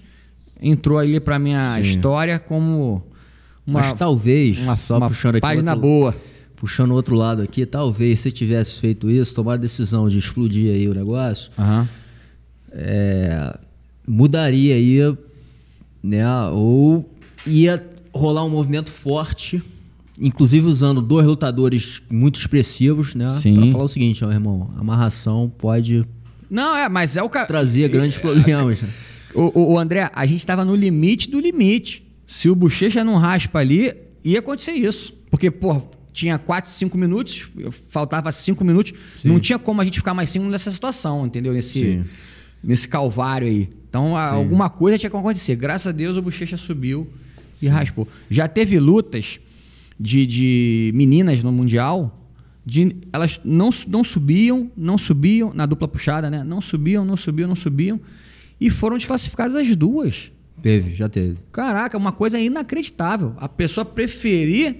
entrou ali para minha Sim. história como uma... Mas talvez, uma, só uma puxando aqui página outro, boa. Puxando o outro lado aqui, talvez se tivesse feito isso, tomar a decisão de explodir aí o negócio, uhum. é, mudaria aí, né? Ou ia rolar um movimento forte, inclusive usando dois lutadores muito expressivos, né? Sim. Pra falar o seguinte, ó, irmão, amarração pode... Não, é, mas é o... Ca... Trazia grandes problemas. O, o André, a gente estava no limite do limite. Se o Bochecha não raspa ali, ia acontecer isso. Porque, pô, tinha quatro, cinco minutos, faltava cinco minutos. Sim. Não tinha como a gente ficar mais cinco nessa situação, entendeu? Nesse, Sim. nesse calvário aí. Então, Sim. alguma coisa tinha que acontecer. Graças a Deus, o Bochecha subiu e Sim. raspou. Já teve lutas... De, de meninas no Mundial, de, elas não, não subiam, não subiam, na dupla puxada, né? Não subiam, não subiam, não subiam. E foram desclassificadas as duas. Teve, já teve. Caraca, uma coisa inacreditável. A pessoa preferir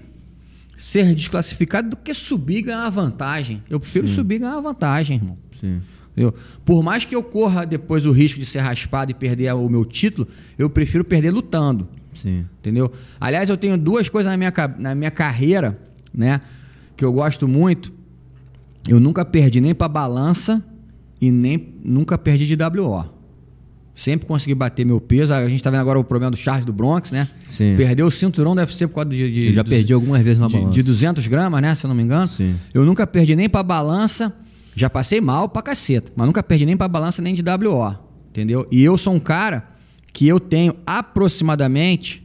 ser desclassificada do que subir e ganhar vantagem. Eu prefiro Sim. subir e ganhar vantagem, irmão. Sim. Entendeu? Por mais que eu corra depois o risco de ser raspado e perder o meu título, eu prefiro perder lutando. Sim. Entendeu? Aliás, eu tenho duas coisas na minha, na minha carreira, né, que eu gosto muito. Eu nunca perdi nem pra balança e nem nunca perdi de W O. Sempre consegui bater meu peso. A gente tá vendo agora o problema do Charles do Bronx, né? Sim. Perdeu o cinturão do U F C por causa de... de eu já perdi de, algumas vezes na balança. De, de duzentos gramas, né? Se eu não me engano. Sim. Eu nunca perdi nem pra balança. Já passei mal pra caceta, mas nunca perdi nem pra balança nem de W O. Entendeu? E eu sou um cara... que eu tenho aproximadamente,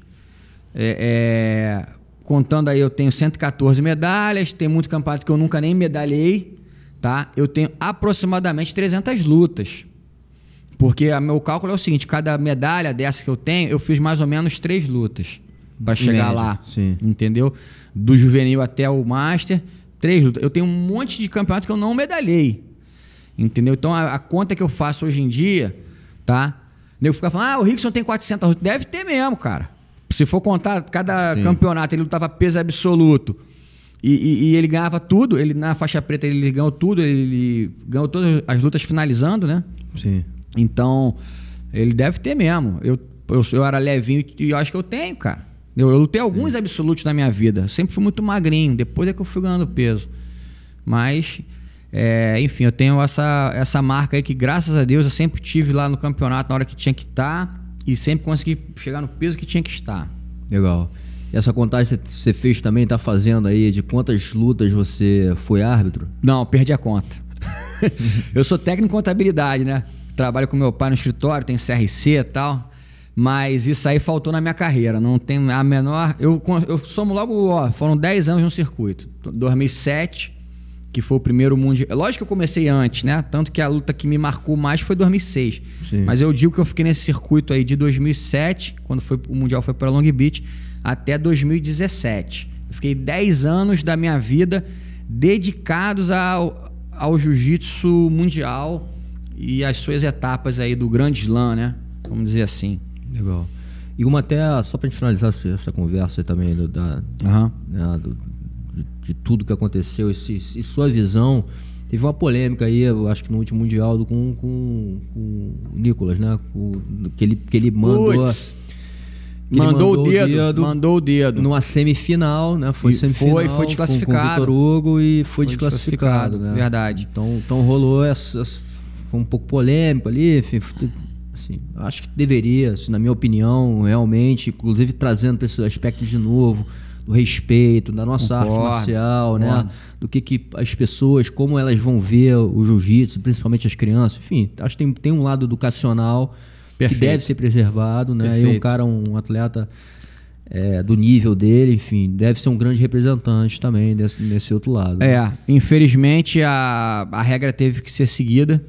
é, é, contando aí, eu tenho cento e quatorze medalhas, tem muito campeonato que eu nunca nem medalhei, tá? Eu tenho aproximadamente trezentas lutas, porque o meu cálculo é o seguinte, cada medalha dessa que eu tenho, eu fiz mais ou menos três lutas para chegar Médio, lá, sim. entendeu? Do juvenil até o master, três lutas. Eu tenho um monte de campeonato que eu não medalhei, entendeu? Então, a, a conta que eu faço hoje em dia, tá? Nego fica falando, ah, o Rickson tem quatrocentas lutas. Deve ter mesmo, cara. Se for contar, cada Sim. campeonato ele lutava peso absoluto. E, e, e ele ganhava tudo. Ele, na faixa preta ele ganhou tudo. Ele ganhou todas as lutas finalizando, né? Sim. Então, ele deve ter mesmo. Eu, eu, eu era levinho e eu acho que eu tenho, cara. Eu, eu lutei alguns Sim. absolutos na minha vida. Eu sempre fui muito magrinho. Depois é que eu fui ganhando peso. Mas... É, enfim, eu tenho essa, essa marca aí que, graças a Deus, eu sempre tive lá no campeonato na hora que tinha que estar e sempre consegui chegar no peso que tinha que estar. Legal. E essa contagem que você fez também, tá fazendo aí, de quantas lutas você foi árbitro? Não, perdi a conta. Eu sou técnico em contabilidade, né? Trabalho com meu pai no escritório, tenho C R C e tal, mas isso aí faltou na minha carreira. Não tem a menor... Eu, eu somo logo, ó, foram dez anos no circuito. dois mil e sete... que foi o primeiro mundial. Lógico que eu comecei antes, né? Tanto que a luta que me marcou mais foi dois mil e seis. Sim. Mas eu digo que eu fiquei nesse circuito aí de dois mil e sete, quando foi, o mundial foi para Long Beach, até dois mil e dezessete. Eu fiquei dez anos da minha vida dedicados ao, ao jiu-jitsu mundial e às suas etapas aí do Grande Slam, né? Vamos dizer assim. Legal. E uma até, só para gente finalizar essa conversa aí também do, da... Uhum. Né, do, de tudo que aconteceu, e, e sua visão. Teve uma polêmica aí, eu acho que no último Mundial, do, com, com, com o Nicolas, né? Com, que, ele, que ele mandou... Puts, que mandou, ele mandou o dedo, dedo. Mandou o dedo. Numa semifinal, né? Foi e semifinal. Foi, foi desclassificado. Com o Vitor Hugo e foi, foi desclassificado, desclassificado, né? Verdade. Então, então rolou essa, essa... Foi um pouco polêmico ali, enfim... Assim, acho que deveria, assim, na minha opinião, realmente, inclusive trazendo para esse aspecto de novo... do respeito, da nossa concordo, arte marcial, concordo. Né? Do que, que as pessoas, como elas vão ver o jiu-jitsu, principalmente as crianças, enfim, acho que tem, tem um lado educacional Perfeito. Que deve ser preservado, né? Perfeito. E um cara, um atleta é, do nível dele, enfim, deve ser um grande representante também desse, desse outro lado. Né? É, infelizmente a, a regra teve que ser seguida,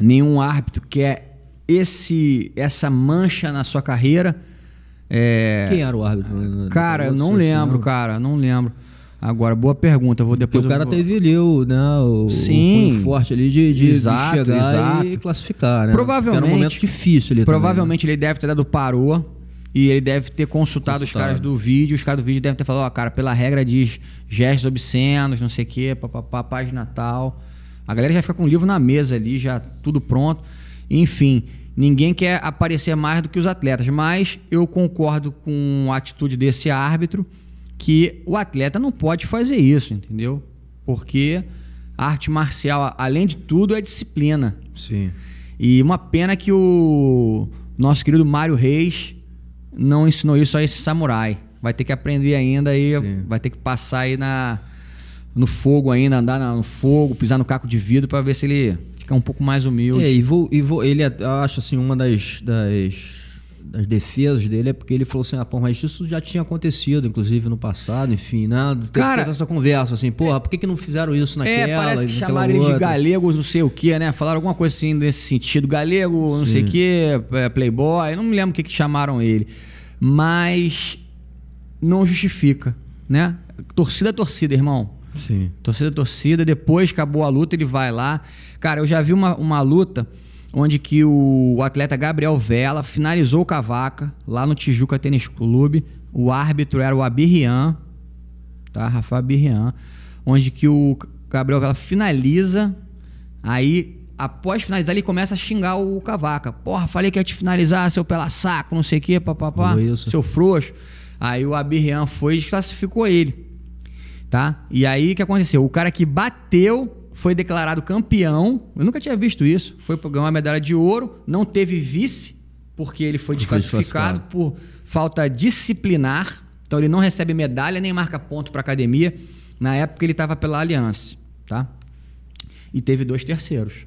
nenhum árbitro quer esse, essa mancha na sua carreira, É... Quem era o árbitro? Cara, eu não lembro, cara, não lembro. Agora, boa pergunta, eu vou depois... Porque o cara vou... teve ali o, né, o, sim, o punho forte ali de, de, exato, de chegar exato. e classificar, né? Provavelmente... Porque era um momento difícil ali. Provavelmente também, né? Ele deve ter dado parou e ele deve ter consultado, consultado os caras do vídeo, os caras do vídeo devem ter falado, ó, oh, cara, pela regra diz gestos obscenos, não sei o quê, papapá, página tal. A galera já fica com o livro na mesa ali, já tudo pronto. Enfim, ninguém quer aparecer mais do que os atletas, mas eu concordo com a atitude desse árbitro, que o atleta não pode fazer isso, entendeu? Porque a arte marcial, além de tudo, é disciplina. Sim. E uma pena que o nosso querido Mário Reis não ensinou isso a esse samurai. Vai ter que aprender ainda aí, vai ter que passar aí na, no fogo ainda, andar no fogo, pisar no caco de vidro para ver se ele fica um pouco mais humilde. É, e vou, e vou, ele, acho assim, uma das... das... as defesas dele é porque ele falou assim, ah, pô, mas isso já tinha acontecido, inclusive, no passado, enfim, nada, né? Cara, teve essa conversa, assim, porra, por que que não fizeram isso naquela? É, parece que chamaram ele outra de galegos, não sei o que, né? Falaram alguma coisa assim nesse sentido, galego, não sim, sei o que, playboy, não me lembro o que que chamaram ele, mas não justifica, né? Torcida é torcida, irmão. Sim. Torcida é torcida, depois acabou a luta, ele vai lá. Cara, eu já vi uma, uma luta onde que o atleta Gabriel Vela finalizou o Cavaca lá no Tijuca Tênis Clube. O árbitro era o Abirrian, tá? Rafa Abirrian. Onde que o Gabriel Vela finaliza, aí após finalizar ele começa a xingar o Cavaca. Porra, falei que ia te finalizar, seu pela saco, não sei o que, papapá, seu frouxo. Aí o Abirrian foi e desclassificou ele, tá? E aí o que aconteceu? O cara que bateu foi declarado campeão, eu nunca tinha visto isso, foi ganhar uma medalha de ouro, não teve vice, porque ele foi desclassificado por falta disciplinar, então ele não recebe medalha nem marca ponto para academia, na época ele estava pela Alliance, tá? E teve dois terceiros.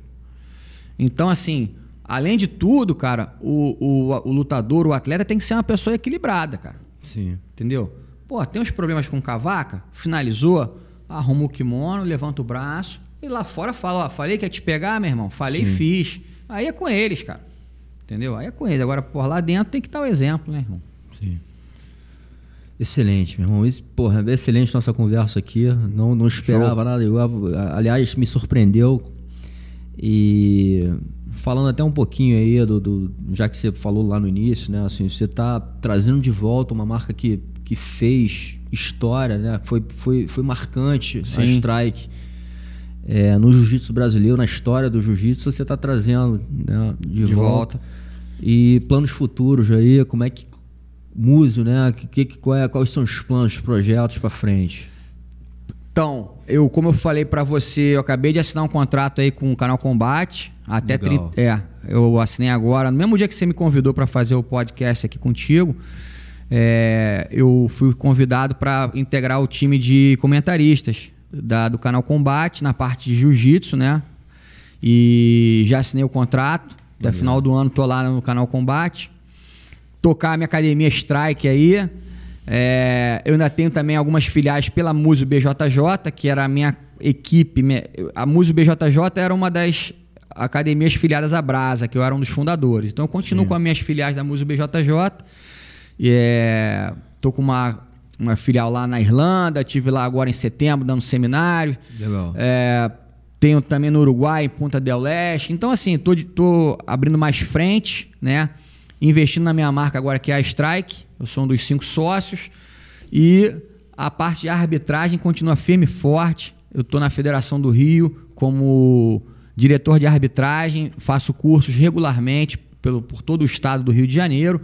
Então assim, além de tudo, cara, o, o, o lutador, o atleta tem que ser uma pessoa equilibrada, cara. Sim. Entendeu? Pô, tem uns problemas com Cavaca, finalizou, arruma o kimono, levanta o braço, e lá fora fala, ó, falei que ia te pegar, meu irmão, falei e fiz. Aí é com eles, cara. Entendeu? Aí é com eles. Agora, por lá dentro tem que estar o exemplo, né, irmão? Sim. Excelente, meu irmão. Isso, porra, excelente nossa conversa aqui. Não, não esperava Show. nada igual. Aliás, me surpreendeu. E falando até um pouquinho aí do, do, já que você falou lá no início, né? Assim, você tá trazendo de volta uma marca que, que fez história, né? Foi, foi, foi marcante a Strike. É, no jiu-jitsu brasileiro, na história do jiu-jitsu, você está trazendo, né, de, de volta. volta. E planos futuros aí, como é que... Muzio, né? Que, que, qual é, quais são os planos, os projetos para frente? Então, eu, como eu falei para você, eu acabei de assinar um contrato aí com o Canal Combate. Até tri, é, eu assinei agora. No mesmo dia que você me convidou para fazer o podcast aqui contigo, é, eu fui convidado para integrar o time de comentaristas Da, do Canal Combate, na parte de jiu-jitsu, né? E já assinei o contrato. Até Legal. final do ano tô lá no Canal Combate. Tocar a minha academia Strike aí. É, eu ainda tenho também algumas filiais pela Muzio B J J, que era a minha equipe. Minha, a Muzio B J J era uma das academias filiadas à Brasa, que eu era um dos fundadores. Então eu continuo Sim. com as minhas filiais da Muzio B J J. E é, tô com uma... uma filial lá na Irlanda, estive lá agora em setembro dando seminário. Legal. É, tenho também no Uruguai, em Punta del Este. Então assim, tô, de, tô abrindo mais frente, né? Investindo na minha marca agora, que é a Strike. Eu sou um dos cinco sócios. E a parte de arbitragem continua firme e forte. Eu tô na Federação do Rio como diretor de arbitragem. Faço cursos regularmente pelo, por todo o estado do Rio de Janeiro.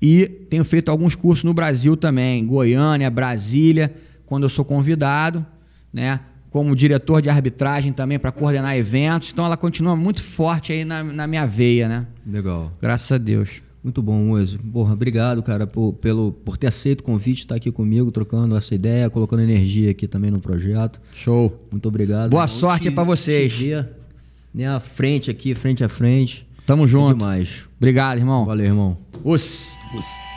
E tenho feito alguns cursos no Brasil também, Goiânia, Brasília, quando eu sou convidado, né? Como diretor de arbitragem também para coordenar eventos. Então ela continua muito forte aí na, na minha veia, né? Legal. Graças a Deus. Muito bom, Muzio. Porra, obrigado, cara, por, pelo, por ter aceito o convite, estar aqui comigo, trocando essa ideia, colocando energia aqui também no projeto. Show. Muito obrigado. Boa irmão. sorte para vocês. Né, a frente aqui, frente a frente. Tamo junto. Muito demais. Obrigado, irmão. Valeu, irmão. Us. Us.